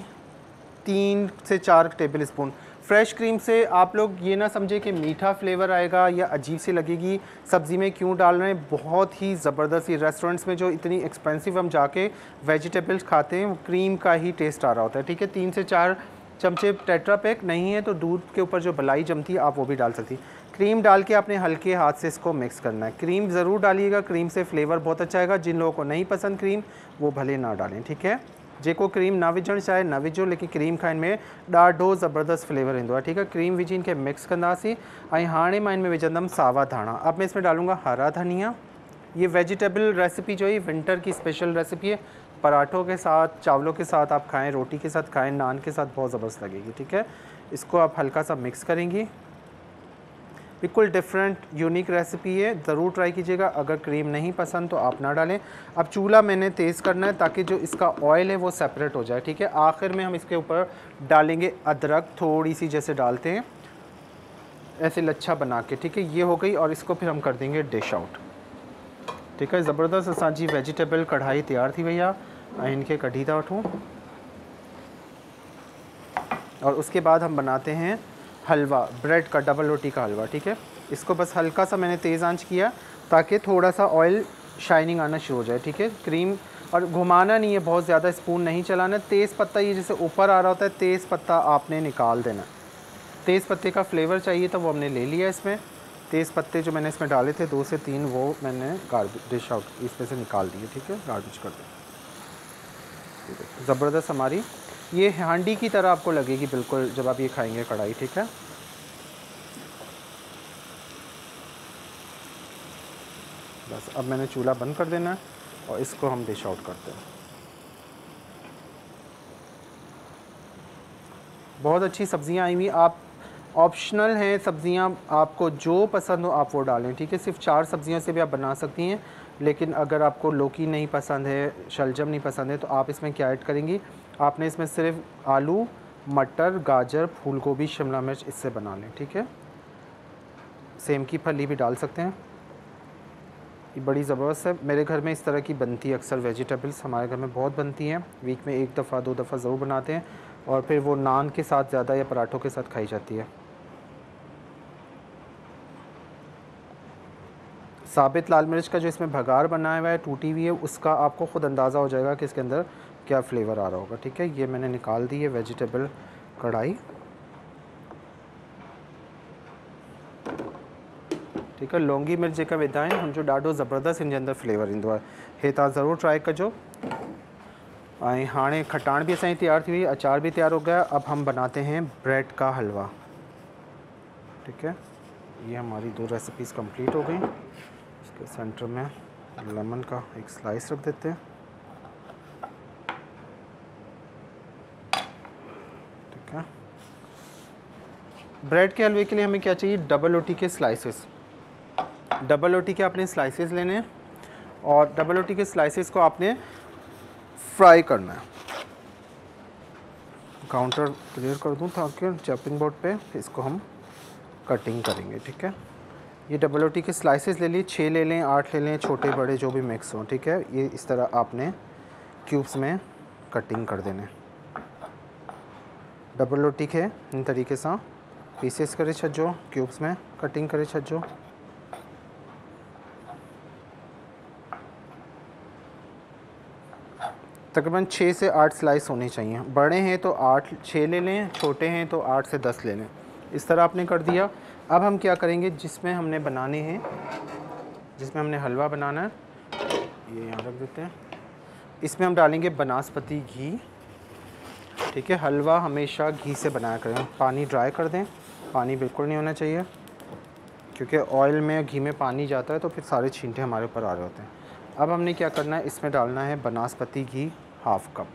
तीन से चार टेबल स्पून फ्रेश क्रीम से। आप लोग ये ना समझे कि मीठा फ्लेवर आएगा या अजीब सी लगेगी सब्ज़ी में, क्यों डाल रहे हैं? बहुत ही ज़बरदस्त। ये रेस्टोरेंट्स में जो इतनी एक्सपेंसिव हम जाके वेजिटेबल्स खाते हैं, क्रीम का ही टेस्ट आ रहा होता है, ठीक है? तीन से चार चमचे। टेट्रा पैक नहीं है तो दूध के ऊपर जो बलाई जमती है आप वो भी डाल सकती। क्रीम डाल के आपने हल्के हाथ से इसको मिक्स करना है। क्रीम ज़रूर डालिएगा, क्रीम से फ्लेवर बहुत अच्छा आएगा। जिन लोगों को नहीं पसंद क्रीम वो भले ना डालें, ठीक है? जेको क्रीम ना विझण चाहे ना विझो, लेकिन क्रीम खाइण में ॾाढो ज़बरदस्त फ्लेवर इंदो है, ठीक है? क्रीम विझी इनके मिक्स कंदासीं। ऐं हाणे मां इन में विझंदमि सावा धाणा। अब मैं इसमें डालूंगा हरा धनिया। ये वेजिटेबल रेसिपी जो है विंटर की स्पेशल रेसिपी है, पराठों के साथ, चावलों के साथ आप खाएं, रोटी के साथ खाएं, नान के साथ बहुत ज़बरदस्त लगेगी, ठीक है? इसको आप हल्का सा मिक्स करेंगी। बिल्कुल डिफरेंट यूनिक रेसिपी है, ज़रूर ट्राई कीजिएगा। अगर क्रीम नहीं पसंद तो आप ना डालें। अब चूल्हा मैंने तेज़ करना है ताकि जो इसका ऑयल है वो सेपरेट हो जाए, ठीक है? आखिर में हम इसके ऊपर डालेंगे अदरक, थोड़ी सी जैसे डालते हैं ऐसे लच्छा बना के, ठीक है? ये हो गई और इसको फिर हम कर देंगे डिश आउट, ठीक है? ज़बरदस्त असांजी वेजिटेबल कढ़ाई तैयार थी भैया। ऐं इनके कढी था वठूं और उसके बाद हम बनाते हैं हलवा, ब्रेड का, डबल रोटी का हलवा, ठीक है? इसको बस हल्का सा मैंने तेज़ आंच किया ताकि थोड़ा सा ऑयल शाइनिंग आना शुरू हो जाए, ठीक है? क्रीम और घुमाना नहीं है, बहुत ज़्यादा स्पून नहीं चलाना। तेज़ पत्ता ये जैसे ऊपर आ रहा होता है, तेज़ पत्ता आपने निकाल देना। तेज़ पत्ते का फ्लेवर चाहिए तो वो हमने ले लिया। इसमें तेज़ पत्ते जो मैंने इसमें डाले थे दो से तीन, वो मैंने गार्बेज डिश आउट इसमें से निकाल दिए, ठीक है? गार्बेज कर दिया। ज़बरदस्त हमारी ये हांडी की तरह आपको लगेगी बिल्कुल जब आप ये खाएंगे कढ़ाई, ठीक है? बस अब मैंने चूल्हा बंद कर देना है और इसको हम डिश आउट करते हैं। बहुत अच्छी सब्जियां आई हुई। आप ऑप्शनल हैं सब्जियां, आपको जो पसंद हो आप वो डालें, ठीक है? सिर्फ चार सब्जियों से भी आप बना सकती हैं, लेकिन अगर आपको लौकी नहीं पसंद है, शलजम नहीं पसंद है, तो आप इसमें क्या ऐड करेंगी? आपने इसमें सिर्फ आलू, मटर, गाजर, फूल गोभी, शिमला मिर्च इससे बना लें, ठीक है? सेम की फली भी डाल सकते हैं, ये बड़ी ज़बरदस्त है। मेरे घर में इस तरह की बनती है अक्सर वेजिटेबल्स, हमारे घर में बहुत बनती हैं। वीक में एक दफ़ा दो दफ़ा ज़रूर बनाते हैं और फिर वो नान के साथ ज़्यादा या पराठों के साथ खाई जाती है। साबित लाल मिर्च का जो इसमें भगार बनाया हुआ है, टूटी हुई है, उसका आपको ख़ुद अंदाज़ा हो जाएगा कि इसके अंदर क्या फ्लेवर आ रहा होगा, ठीक है? ये मैंने निकाल दी है वेजिटेबल कढ़ाई, ठीक है? लौंगी मिर्च जेका विधा आहिनि हुनजो ॾाढो ज़बरदस्त इनजे अंदर फ्लेवर ईंदो आहे। हे तव्हां ज़रूर ट्राई कजो। ऐं हाणे खटाण भी असांजी तैयार थी हुई, अचार भी तैयार हो गया। अब हम बनाते हैं ब्रेड का हलवा, ठीक है? ये हमारी दो रेसिपीज़ कंप्लीट हो गई। इसके सेंटर में लेमन का एक स्लाइस रख देते हैं, ठीक है? ब्रेड के हलवे के लिए हमें क्या चाहिए? डबल रोटी के स्लाइसेस। डबल रोटी के आपने स्लाइसेस लेने हैं और डबल रोटी के स्लाइसेस को आपने फ्राई करना है। काउंटर क्लियर कर दूं ताकि चॉपिंग बोर्ड पे इसको हम कटिंग करेंगे, ठीक है? ये डबल रोटी के स्लाइसेस ले लिए, छः ले लें, आठ ले लें, छोटे बड़े जो भी मिक्स हों, ठीक है? ये इस तरह आपने क्यूब्स में कटिंग कर देने। डबल रोटी के इन तरीक़े से पीसेस करे छो, क्यूब्स में कटिंग करे छो। तकरीबन छः से आठ स्लाइस होने चाहिए। बड़े हैं तो आठ छः ले लें, छोटे हैं तो आठ से दस ले लें। इस तरह आपने कर दिया। अब हम क्या करेंगे, जिसमें हमने बनाने हैं, जिसमें हमने हलवा बनाना है, ये यहाँ रख देते हैं, इसमें हम डालेंगे बनास्पति घी। ठीक है, हलवा हमेशा घी से बनाया करें। पानी ड्राई कर दें, पानी बिल्कुल नहीं होना चाहिए, क्योंकि ऑयल में घी में पानी जाता है तो फिर सारे छींटे हमारे ऊपर आ रहे होते हैं। अब हमने क्या करना है, इसमें डालना है बनास्पति घी हाफ़ कप,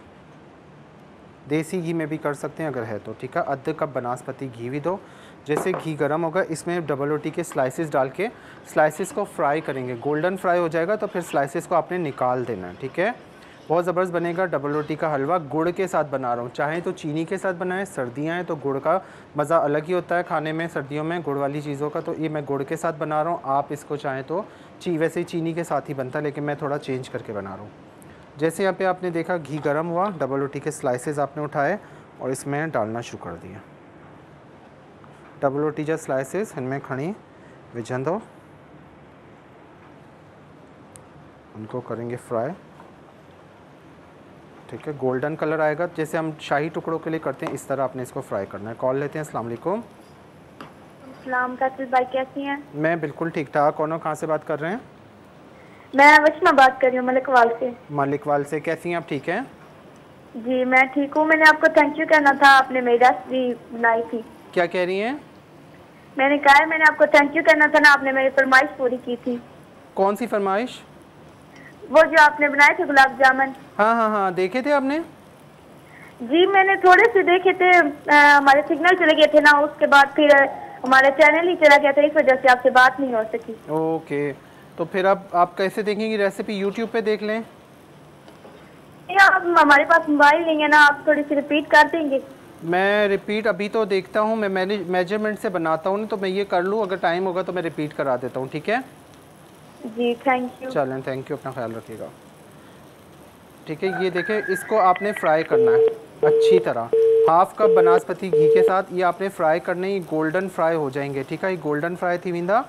देसी घी में भी कर सकते हैं अगर है तो। ठीक है, आधा कप बनास्पति घी भी दो। जैसे घी गर्म होगा, इसमें डबल रोटी के स्लाइसेस डाल के स्लाइसेस को फ्राई करेंगे। गोल्डन फ्राई हो जाएगा तो फिर स्लाइसेस को आपने निकाल देना। ठीक है, बहुत ज़बरदस्त बनेगा डबल रोटी का हलवा। गुड़ के साथ बना रहा हूँ, चाहे तो चीनी के साथ बनाएं, सर्दियाँ हैं तो गुड़ का मज़ा अलग ही होता है खाने में, सर्दियों में गुड़ वाली चीज़ों का। तो ये मैं गुड़ के साथ बना रहा हूँ, आप इसको चाहें तो ची वैसे ही चीनी के साथ ही बनता है, लेकिन मैं थोड़ा चेंज करके बना रहा हूँ। जैसे यहाँ पे आपने देखा घी गर्म हुआ, डबल रोटी के स्लाइसेस आपने उठाए और इसमें डालना शुरू कर दिया। डबल रोटी जा स्लाइसेस इनमें खणी विझन दो, उनको करेंगे फ्राई। ठीक है, गोल्डन कलर आएगा, जैसे हम शाही टुकड़ों के लिए करते हैं इस तरह आपने इसको फ्राई करना है। कॉल लेते हैं, अस्सलाम वालेकुम। अस्सलाम वालेकुम भाई, कैसी हैं? मैं बिल्कुल ठीक ठाक। कौन हो, कहाँ से बात कर रहे हैं? मैं वचना बात कर रही हूँ मलिकवाल से। मलिकवाल से, कैसी हैं आप? ठीक हैं जी, मैं ठीक हूँ। मैंने आपको थैंक यू कहना था, आपने मेरी रेसिपी बनाई थी। क्या कह रही हैं? मैंने कहा है मैंने आपको थैंक यू कहना था ना, आपने मेरी फरमाइश पूरी की थी। कौन सी फरमाइश? वो जो आपने बनाए थे गुलाब जामुन। हाँ हाँ हाँ, देखे थे आपने? जी, मैंने थोड़े से देखे थे, हमारे सिग्नल चले गए थे ना, उसके बाद फिर हमारा चैनल ही चला गया था, इस वजह से आपसे बात नहीं हो सकी। ओके, तो फिर अब आप, आप कैसे देखेंगी रेसिपी? यूट्यूब पे देख लें? हमारे पास मोबाइल नहीं है ना, आप थोड़ी सी रिपीट कर देंगे? मैं रिपीट अभी तो देखता हूँ, मैं मेजरमेंट से बनाता हूँ ना, तो मैं ये कर लूँ, अगर टाइम होगा तो मैं रिपीट करा देता हूँ। ठीक है जी, थैंक यू। चलें, थैंक यू, अपना ख्याल रखिएगा। ठीक है, ये देखें, इसको आपने फ्राई करना है अच्छी तरह, हाफ कप बनास्पति घी के साथ। ये आपने फ्राई करने, ये गोल्डन फ्राई हो जाएंगे। ठीक है, ये गोल्डन फ्राई थी विंदा।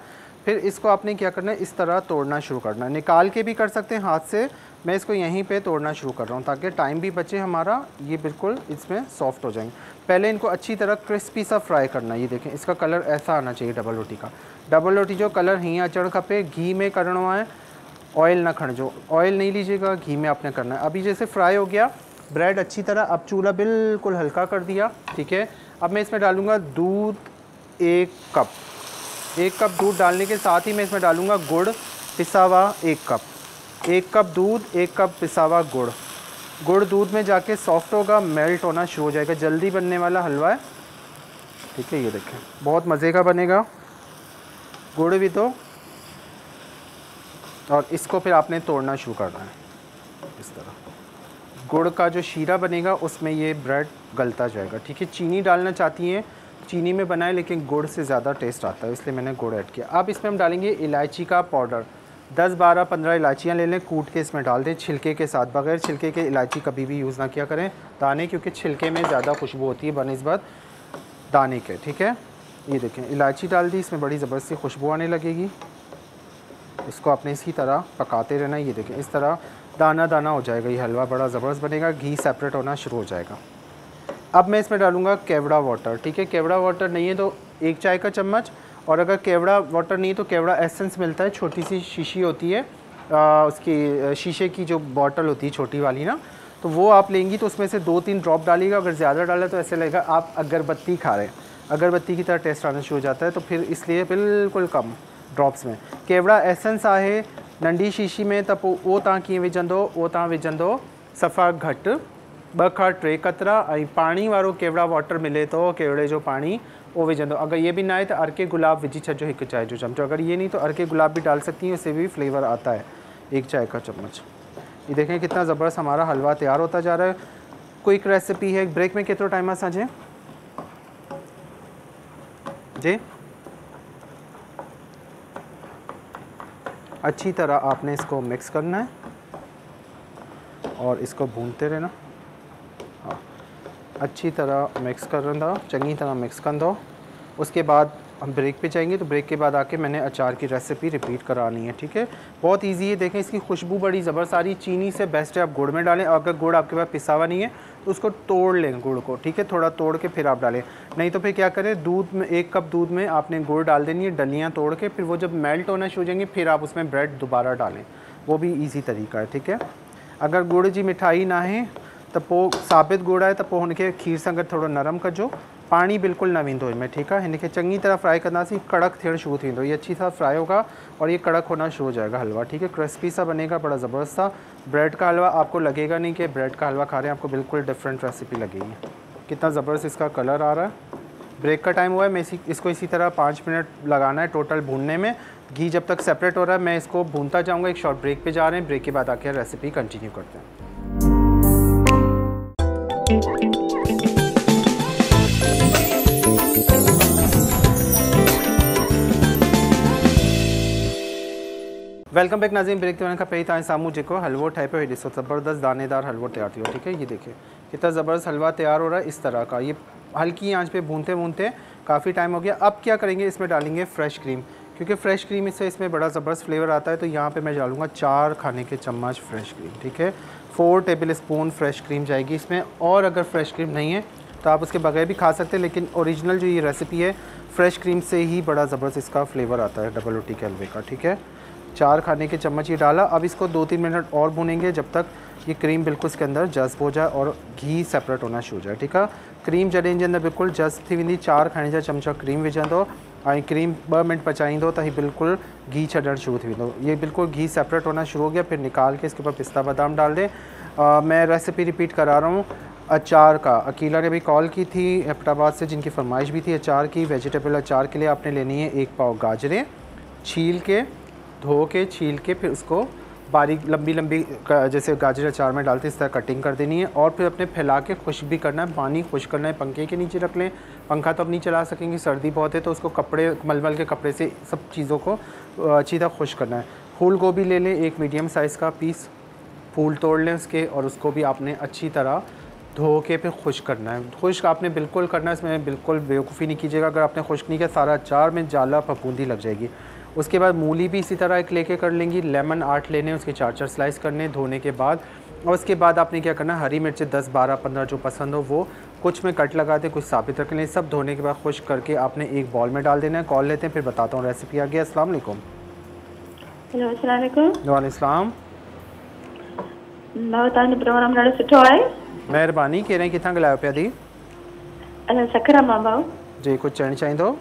फिर इसको आपने क्या करना है, इस तरह तोड़ना शुरू करना है, निकाल के भी कर सकते हैं हाथ से। मैं इसको यहीं पे तोड़ना शुरू कर रहा हूँ ताकि टाइम भी बचे हमारा। ये बिल्कुल इसमें सॉफ्ट हो जाएंगे। पहले इनको अच्छी तरह क्रिस्पी सा फ्राई करना है। ये देखें, इसका कलर ऐसा आना चाहिए डबल रोटी का। डबल रोटी जो कलर ही अचड़ खपे, घी में करणो है, ऑयल ना खणजो, ऑयल नहीं लीजिएगा, घी में आपने करना है। अभी जैसे फ्राई हो गया ब्रेड अच्छी तरह, अब चूल्हा बिल्कुल हल्का कर दिया। ठीक है, अब मैं इसमें डालूँगा दूध एक कप। एक कप दूध डालने के साथ ही मैं इसमें डालूँगा गुड़ पिसा हुआ एक कप। एक कप दूध, एक कप पिसा हुआ गुड़। गुड़ दूध में जाके सॉफ्ट होगा, मेल्ट होना शुरू हो जाएगा, जल्दी बनने वाला हलवा है। ठीक है, ये देखें, बहुत मज़े का बनेगा। गुड़ भी दो, और इसको फिर आपने तोड़ना शुरू करना है इस तरह। गुड़ का जो शीरा बनेगा उसमें ये ब्रेड गलता जाएगा। ठीक है, चीनी डालना चाहती हैं, चीनी में बनाए, लेकिन गुड़ से ज़्यादा टेस्ट आता है, इसलिए मैंने गुड़ ऐड किया। अब इसमें हम डालेंगे इलायची का पाउडर, दस बारह पंद्रह इलायचियाँ ले लें, कूट के इसमें डाल दें छिलके के साथ। बगैर छिलके के इलायची कभी भी यूज़ ना किया करें, दाने, क्योंकि छिलके में ज़्यादा खुशबू होती है बनिस्बत दाने के। ठीक है, ये देखें, इलायची डाल दी, इसमें बड़ी ज़बरदस्ती खुशबू आने लगेगी। इसको आपने इसी तरह पकाते रहना। ये देखें, इस तरह दाना दाना हो जाएगा ये हलवा, बड़ा ज़बरदस्त बनेगा, घी सेपरेट होना शुरू हो जाएगा। अब मैं इसमें डालूंगा केवड़ा वाटर। ठीक है, केवड़ा वाटर नहीं है तो एक चाय का चम्मच, और अगर केवड़ा वाटर नहीं है तो केवड़ा एसेंस मिलता है, छोटी सी शीशी होती है, आ, उसकी शीशे की जो बॉटल होती है छोटी वाली ना, तो वो आप लेंगी, तो उसमें से दो तीन ड्रॉप डालिएगा। अगर ज़्यादा डाला तो ऐसे लगेगा आप अगरबत्ती खा रहे हैं, अगरबत्ती की तरह टेस्ट आना शुरू हो जाता है, तो फिर इसलिए बिल्कुल कम ड्रॉप्स में। केवड़ा एसेंस आहे नंढी शीशी में, त पोइ उहो तव्हां कीअं विझंदो, उहो तव्हां विझंदो सफ़ा घटि ब खां टे कतरा, और पानी वारो केवड़ा वाटर मिले तो केवड़े जो पानी वो विझंदो। अगर ये भी ना है तो अरके गुलाब विझी छो एक चाय जो चमचो, अगर ये नहीं तो अरके गुलाब भी डाल सकती हैं, उससे भी फ्लेवर आता है, एक चाय का चम्मच। ये देखें कितना ज़बरदस्त हमारा हलवा तैयार होता जा रहा है। क्विक रेसिपी है। ब्रेक में केतरो टाइम आहे असांजे जी? अच्छी तरह आपने इसको मिक्स करना है और इसको भूनते रहना। अच्छी तरह मिक्स कर रहा, चंगी तरह मिक्स कर दो। उसके बाद हम ब्रेक पे जाएंगे, तो ब्रेक के बाद आके मैंने अचार की रेसिपी रिपीट करानी है, ठीक है। बहुत इजी है, देखें इसकी खुशबू बड़ी ज़बरदारी, चीनी से बेस्ट है आप गुड़ में डालें। अगर गुड़ आपके पास पिसा हुआ नहीं है तो उसको तोड़ लें गुड़ को, ठीक है, थोड़ा तोड़ के फिर आप डालें। नहीं तो फिर क्या करें, दूध में एक कप दूध में आपने गुड़ डाल देनी है, डलियाँ तोड़ के, फिर वो जब मेल्ट होना शुरू हो जाएंगे फिर आप उसमें ब्रेड दोबारा डालें, वो भी ईजी तरीका है, ठीक है। अगर गुड़ जी मिठाई ना है तो पो साबित गुड़ है तो पो उनके खीर से थोड़ा नरम कजो, पानी बिल्कुल न वेंदो इनमें, ठीक है। इनके चंगी तरह फ्राई करना से कड़क थियण शुरू थी, ये अच्छी तरह फ्राई होगा और ये कड़क होना शुरू हो जाएगा हलवा, ठीक है, क्रिस्पी सा बनेगा, बड़ा ज़बरदस्त सा। ब्रेड का हलवा आपको लगेगा नहीं कि ब्रेड का हलवा खा रहे हैं, आपको बिल्कुल डिफरेंट रेसिपी लगेगी। कितना ज़बरदस्त इसका कलर आ रहा है। ब्रेक का टाइम हुआ है, मैं इसी इसको इसी तरह पाँच मिनट लगाना है टोटल भूनने में, घी जब तक सेपरेट हो रहा है मैं इसको भूनता जाऊँगा। एक शॉर्ट ब्रेक पर जा रहे हैं, ब्रेक के बाद आके रेसिपी कंटिन्यू करते हैं। वेलकम बैक नाज़रीन, ब्रेक वञण खां पहिरीं तव्हांजे साम्हूं जेको हलवो ठहे पियो, हे ॾिसो ज़बरदस्त दानेदार हलवो तैयार थी वियो, ठीक है। ये देखिए कितना ज़बरदस्त हलवा तैयार हो रहा है। इस तरह का ये हल्की आंच पे भूनते भूनते काफ़ी टाइम हो गया। अब क्या करेंगे, इसमें डालेंगे फ़्रेश क्रीम, क्योंकि फ़्रेश क्रीम इससे इसमें बड़ा ज़बरदस्त फ्लेवर आता है। तो यहाँ पे मैं डालूँगा चार खाने के चम्मच फ़्रेश क्रीम, ठीक है, four tablespoon fresh cream जाएगी इसमें। और अगर फ़्रेश क्रीम नहीं है तो आप उसके बगैर भी खा सकते हैं, लेकिन ओरिजिनल जो ये रेसिपी है फ़्रेश क्रीम से ही बड़ा ज़बरदस्त इसका फ्लेवर आता है डबल रोटी के हलवे का, ठीक है। चार खाने के चम्मच ये डाला। अब इसको दो तीन मिनट और भुनेंगे जब तक ये क्रीम बिल्कुल इसके अंदर जज्ब हो जाए और घी सेपरेट होना शुरू हो जाए, ठीक है। क्रीम जॾहिं इनके अंदर बिल्कुल जज्ब थी वेंदी, चार खाने जा चमचा क्रीम विझंदो और क्रीम ब मिनट पचाईंदो तो ये बिल्कुल घी छड़न शुरू थी वेंदो। ये बिल्कुल घी सेपरेट होना शुरू हो गया, फिर निकाल के इसके ऊपर पिस्ता बादाम डाल दें। मैं रेसिपी रिपीट करा रहा हूँ अचार का। अकीला ने भी कॉल की थी एबटाबाद से, जिनकी फरमाइश भी थी अचार की। वेजिटेबल अचार के लिए आपने लेनी है एक पाव गाजरें, छील के धो के छील के फिर उसको बारीक लंबी लंबी जैसे गाजर अचार में डालते इस तरह कटिंग कर देनी है। और फिर अपने फैला के खुश भी करना है, पानी खुश करना है, पंखे के नीचे रख लें। पंखा तो अब नहीं चला सकेंगे, सर्दी बहुत है, तो उसको कपड़े मलमल के कपड़े से सब चीज़ों को अच्छी तरह खुश करना है। फूल गोभी ले लें एक मीडियम साइज़ का पीस, फूल तोड़ लें उसके और उसको भी आपने अच्छी तरह धो के फिर खुश करना है। खुश्क आपने बिल्कुल करना है, इसमें बिल्कुल बेवकूफ़ी नहीं कीजिएगा। अगर आपने खुश्क नहीं किया सारा अचार में जाला फफूंदी लग जाएगी। उसके बाद मूली भी इसी तरह एक लेके कर लेंगी। लेमन आठ लेने, उसके चार चार स्लाइस करने धोने के बाद। और उसके बाद आपने क्या करना, हरी मिर्चें दस बारह पंद्रह जो पसंद हो वो कुछ में कट लगा दें, कुछ साबित रख लें। सब धोने के बाद खुश करके आपने एक बॉल में डाल देना है। कॉल लेते हैं फिर बताता हूँ रेसिपी आ गया। अस्सलाम वालेकुम। हेलो अस्सलाम वालेकुम। वालेकुम सलाम। मैं बताने प्रोग्राम ॾाढो सुठो आहे, मेहरबानी। कह रहे किथां ॻाल्हायो पिया दी? अने सखरा मां भाऊ जी कुछ चवण चाहींदो?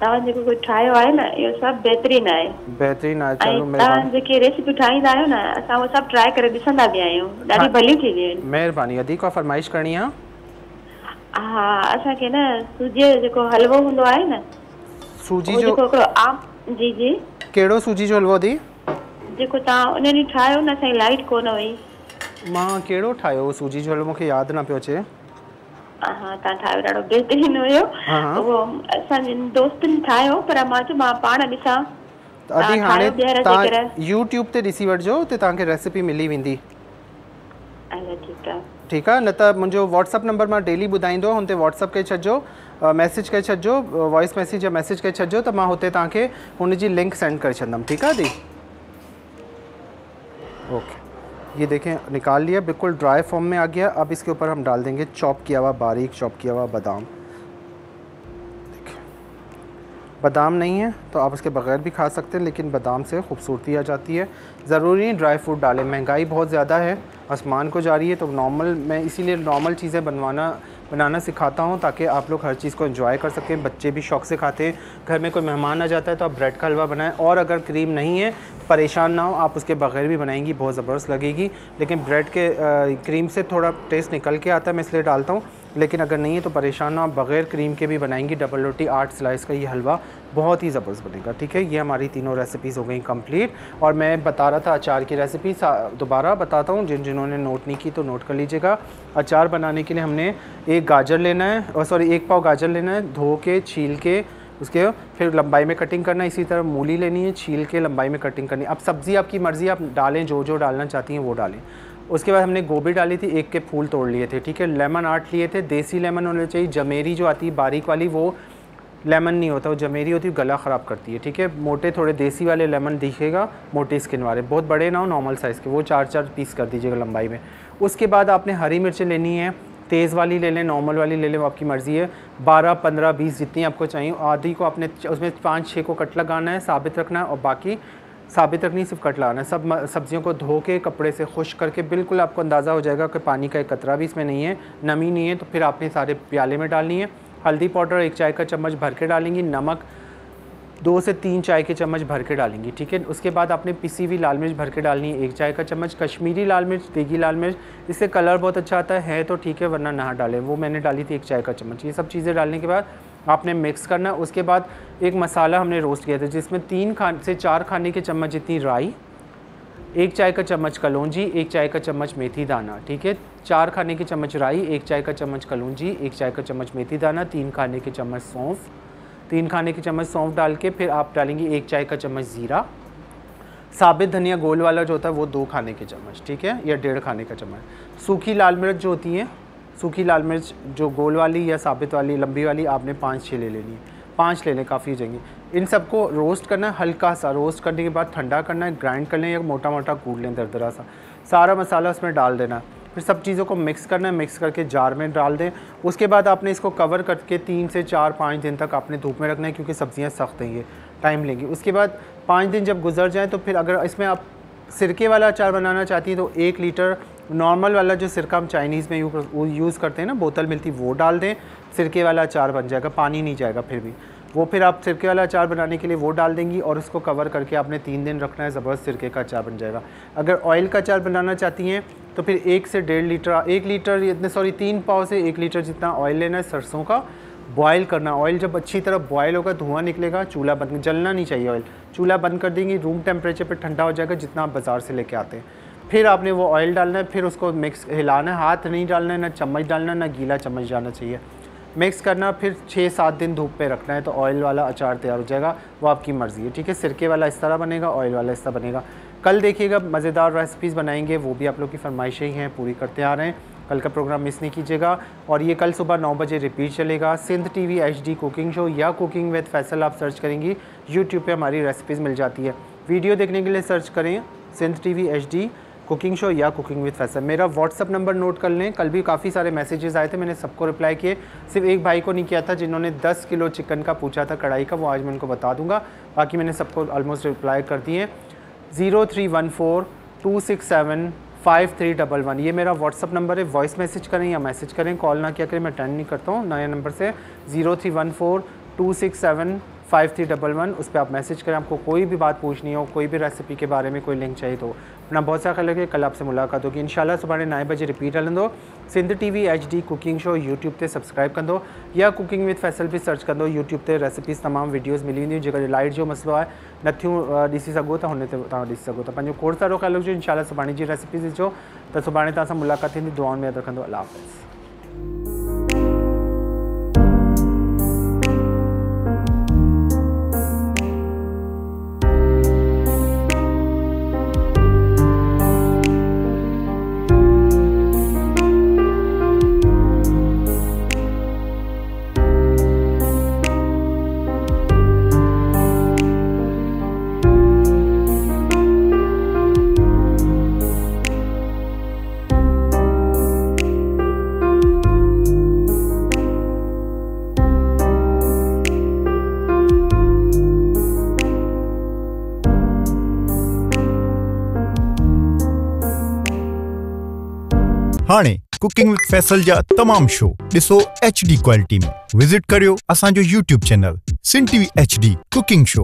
तव्हां जेको कुझु ठाहियो आहे न इहो सभु बहितरीन आहे, बहितरीन आहे। चलो मेहरबानी, तव्हां जेकी रेसिपी ठाहींदा आहियो न असां उहो सभु ट्राई करे ॾिसंदा बि आहियूं, ॾाढी भली थी वियूं। मेहरबानी। अदी का फरमाइश करणी आहे? हा असांखे न सूजी जेको हलवो हूंदो आहे न, सूजी जो आम जी जी कहिड़ो सूजी जो हलवो दी जेको तव्हां उन ॾींहुं ठाहियो न असांजी लाइट कोन हुई। मां कहिड़ो ठाहियो सूजी जो हलवो, मूंखे यादि न पियो अचे। हाँ ता ठायो ॾाढो बेहतरीन हुयो। वो असांजे दोस्तनि ठाहियो पर मां चयो मां पाण ॾिसां। अदी हाणे तव्हां YouTube ते ॾिसी वठिजो त तव्हांखे रेसिपी मिली वेंदी। अला ठीकु आहे, ठीकु आहे। न त मुंहिंजो WhatsApp नंबर मां डेली ॿुधाईंदो, हुन ते WhatsApp करे छॾिजो, मैसेज करे छॾिजो, वॉइस मैसेज या मैसेज करे छॾिजो त मां हुते तव्हांखे हुन जी लिंक सेंड करे छॾंदमि, ठीकु आहे दी। ओके ये देखें निकाल लिया, बिल्कुल ड्राई फॉर्म में आ गया। अब इसके ऊपर हम डाल देंगे चॉप किया हुआ, बारीक चॉप किया हुआ बादाम। देखें बादाम नहीं है तो आप उसके बग़ैर भी खा सकते हैं, लेकिन बादाम से खूबसूरती आ जाती है। ज़रूरी नहीं ड्राई फ्रूट डालें, महंगाई बहुत ज़्यादा है, आसमान को जा रही है। तो नॉर्मल, मैं इसीलिए नॉर्मल चीज़ें बनवाना बनाना सिखाता हूँ ताकि आप लोग हर चीज़ को एंजॉय कर सकें। बच्चे भी शौक़ से खाते हैं, घर में कोई मेहमान आ जाता है तो आप ब्रेड का हलवा बनाएं। और अगर क्रीम नहीं है परेशान ना हो, आप उसके बगैर भी बनाएंगी, बहुत ज़बरदस्त लगेगी। लेकिन ब्रेड के आ, क्रीम से थोड़ा टेस्ट निकल के आता है, मैं इसलिए डालता हूँ। लेकिन अगर नहीं है तो परेशान ना हो, बग़ैर क्रीम के भी बनाएंगी डबल रोटी आठ स्लाइस का ये हलवा बहुत ही ज़बरदस्त बनेगा, ठीक है। ये हमारी तीनों रेसिपीज़ हो गई कंप्लीट। और मैं बता रहा था अचार की रेसिपी, दोबारा बताता हूँ, जिन जिन्होंने नोट नहीं की तो नोट कर लीजिएगा। अचार बनाने के लिए हमने एक गाजर लेना है और सॉरी एक पाव गाजर लेना है, धो के छील के उसके फिर लंबाई में कटिंग करना है। इसी तरह मूली लेनी है, छील के लंबाई में कटिंग करनी है। अब सब्ज़ी आपकी मर्ज़ी, आप डालें जो जो डालना चाहती हैं वो डालें। उसके बाद हमने गोभी डाली थी, एक के फूल तोड़ लिए थे, ठीक है। लेमन आठ लिए थे, देसी लेमन होने चाहिए, जमेरी जो आती है बारीक वाली वो लेमन नहीं होता, वो जमेरी होती है, गला ख़राब करती है। ठीक है, मोटे थोड़े देसी वाले लेमन दिखेगा, मोटी स्किन वाले, बहुत बड़े ना हो, नॉर्मल साइज़ के, वो चार चार पीस कर दीजिएगा लंबाई में। उसके बाद आपने हरी मिर्चें लेनी है, तेज़ वाली ले लें, नॉर्मल वाली ले लें, वो आपकी मर्ज़ी है। बारह पंद्रह बीस जितनी आपको चाहिए, आधी को आपने उसमें पाँच छः को कट लगाना है, साबित रखना है, और बाकी साबित रखनी सिर्फ कट लगाना है। सब सब्जियों को धो के कपड़े से खुश करके बिल्कुल आपको अंदाज़ा हो जाएगा कि पानी का एक कतरा भी इसमें नहीं है, नमी नहीं है। तो फिर आपने सारे प्याले में डालनी है। हल्दी पाउडर एक चाय का चम्मच भर के डालेंगी, नमक दो से तीन चाय के चम्मच भर के डालेंगी। ठीक है, उसके बाद आपने पिसी हुई लाल मिर्च भर के डालनी है, एक चाय का चम्मच। कश्मीरी लाल मिर्च, देगी लाल मिर्च, इससे कलर बहुत अच्छा आता है, तो ठीक है, वरना ना डालें, वो मैंने डाली थी एक चाय का चम्मच। ये सब चीज़ें डालने के बाद आपने मिक्स करना। उसके बाद एक मसाला हमने रोस्ट किया था, जिसमें तीन खान से चार खाने के चम्मच जितनी राई, एक चाय का चम्मच कलौंजी, एक चाय का चम्मच मेथी दाना। ठीक है, चार खाने के चम्मच राई, एक चाय का चम्मच कलौंजी, एक चाय का चम्मच मेथी दाना, तीन खाने के चम्मच सौंफ, तीन खाने के चम्मच सौंफ डाल के फिर आप डालेंगे एक चाय का चम्मच ज़ीरा, साबित धनिया गोल वाला जो होता है वो दो खाने के चम्मच, ठीक है, या डेढ़ खाने का चम्मच। सूखी लाल मिर्च जो होती है, सूखी लाल मिर्च जो गोल वाली या साबित वाली लंबी वाली, आपने पाँच छः ले लेनी है, पाँच ले लें, काफ़ी हो जाएंगी। इन सबको रोस्ट करना है, हल्का सा रोस्ट करने के बाद ठंडा करना है, ग्राइंड कर लें या मोटा मोटा कूट लें दरदरा सा, सारा मसाला उसमें डाल देना। फिर सब चीज़ों को मिक्स करना है, मिक्स करके जार में डाल दें। उसके बाद आपने इसको कवर करके तीन से चार पाँच दिन तक आपने धूप में रखना है, क्योंकि सब्जियां सख्त हैं, ये टाइम लेंगी। उसके बाद पाँच दिन जब गुजर जाए तो फिर अगर इसमें आप सिरके वाला अचार बनाना चाहती हैं तो एक लीटर नॉर्मल वाला जो सिरका हम चाइनीज़ में यूज़ करते हैं ना, बोतल मिलती, वो डाल दें, सिरके वाला अचार बन जाएगा, पानी नहीं जाएगा फिर भी वो। फिर आप सिरके वाला अचार बनाने के लिए वो डाल देंगी और उसको कवर करके आपने तीन दिन रखना है, ज़बरदस्त सिरके का अचार बन जाएगा। अगर ऑयल का अचार बनाना चाहती हैं तो फिर एक से डेढ़ लीटर एक लीटर इतने सॉरी तीन पाव से एक लीटर जितना ऑयल लेना है, सरसों का बॉयल करना। ऑयल जब अच्छी तरह बॉयल होगा, धुआं निकलेगा, चूल्हा बंद, जलना नहीं चाहिए ऑयल, चूल्हा बंद कर देंगी, रूम टेम्परेचर पर ठंडा हो जाएगा, जितना आप बाज़ार से लेके आते हैं। फिर आपने वो ऑयल डालना है, फिर उसको मिक्स, हिलाना है, हाथ नहीं डालना है, ना चम्मच डालना है, ना गीला चम्मच डालना चाहिए, मिक्स करना। फिर छः सात दिन धूप पे रखना है, तो ऑयल वाला अचार तैयार हो जाएगा, वो आपकी मर्ज़ी है। ठीक है, सिरके वाला इस तरह बनेगा, ऑयल वाला इस तरह बनेगा। कल देखिएगा मज़ेदार रेसिपीज़ बनाएंगे, वो भी आप लोग की फरमाइशें हैं, पूरी करते आ रहे हैं। कल का प्रोग्राम मिस नहीं कीजिएगा, और ये कल सुबह नौ बजे रिपीट चलेगा। Sindh TV HD cooking show या कुकिंग विद फैसल आप सर्च करेंगी, यूट्यूब पर हमारी रेसिपीज़ मिल जाती है। वीडियो देखने के लिए सर्च करें Sindh TV HD cooking show या कुकिंग विद फैसल। मेरा व्हाट्सअप नंबर नोट कर लें, कल भी काफ़ी सारे मैसेजेस आए थे, मैंने सबको रिप्लाई किए, सिर्फ एक भाई को नहीं किया था जिन्होंने दस किलो चिकन का पूछा था कढ़ाई का, वो आज मैं उनको बता दूंगा, बाकी मैंने सबको ऑलमोस्ट रिप्लाई कर दिए। Zero three one four two six seven five three double one, ये मेरा व्हाट्सअप नंबर है, वॉइस मैसेज करें या मैसेज करें, कॉल ना किया करें, मैं अटेंड नहीं करता हूँ नया नंबर से। Zero three one four two six seven five three double one, उस पर आप मैसेज करें, आपको कोई भी बात पूछनी हो, कोई भी रेसिपी के बारे में कोई लिंक चाहिए तो। अपना बहुत सा ख्याल रखिए, कल आपसे मुलाकात होगी इंशाल्लाह। सुबह नौ बजे रिपीट हलन दो, Sindh TV HD cooking show YouTube ते सब्सक्राइब कर दो या कुकिंग विद फैसल भी सर्च कर दो, यूट्यूब ते रेसिपीज़ तमाम वीडियोस मिली हुई, जो लाइट जो मसलो है नथियूं ॾिसी सघो था, हुन ते तव्हां ॾिसी सघो था। पंहिंजो खोड़ सारो ख्याल रखिजो, इंशाल्लाह सुभाणे जी रेसिपीज़ ॾिसो, त सुभाणे तव्हां सां मुलाकात थींदी, दुआउनि में यादि रखंदो, अल्लाह हाफ़िज़। हाणे कुकिंग विद फैसल जा तमाम शो ॾिसो एच डी क्वालिटी में, विज़िट करियो असांजो YouTube channel Sindh TV H D cooking show.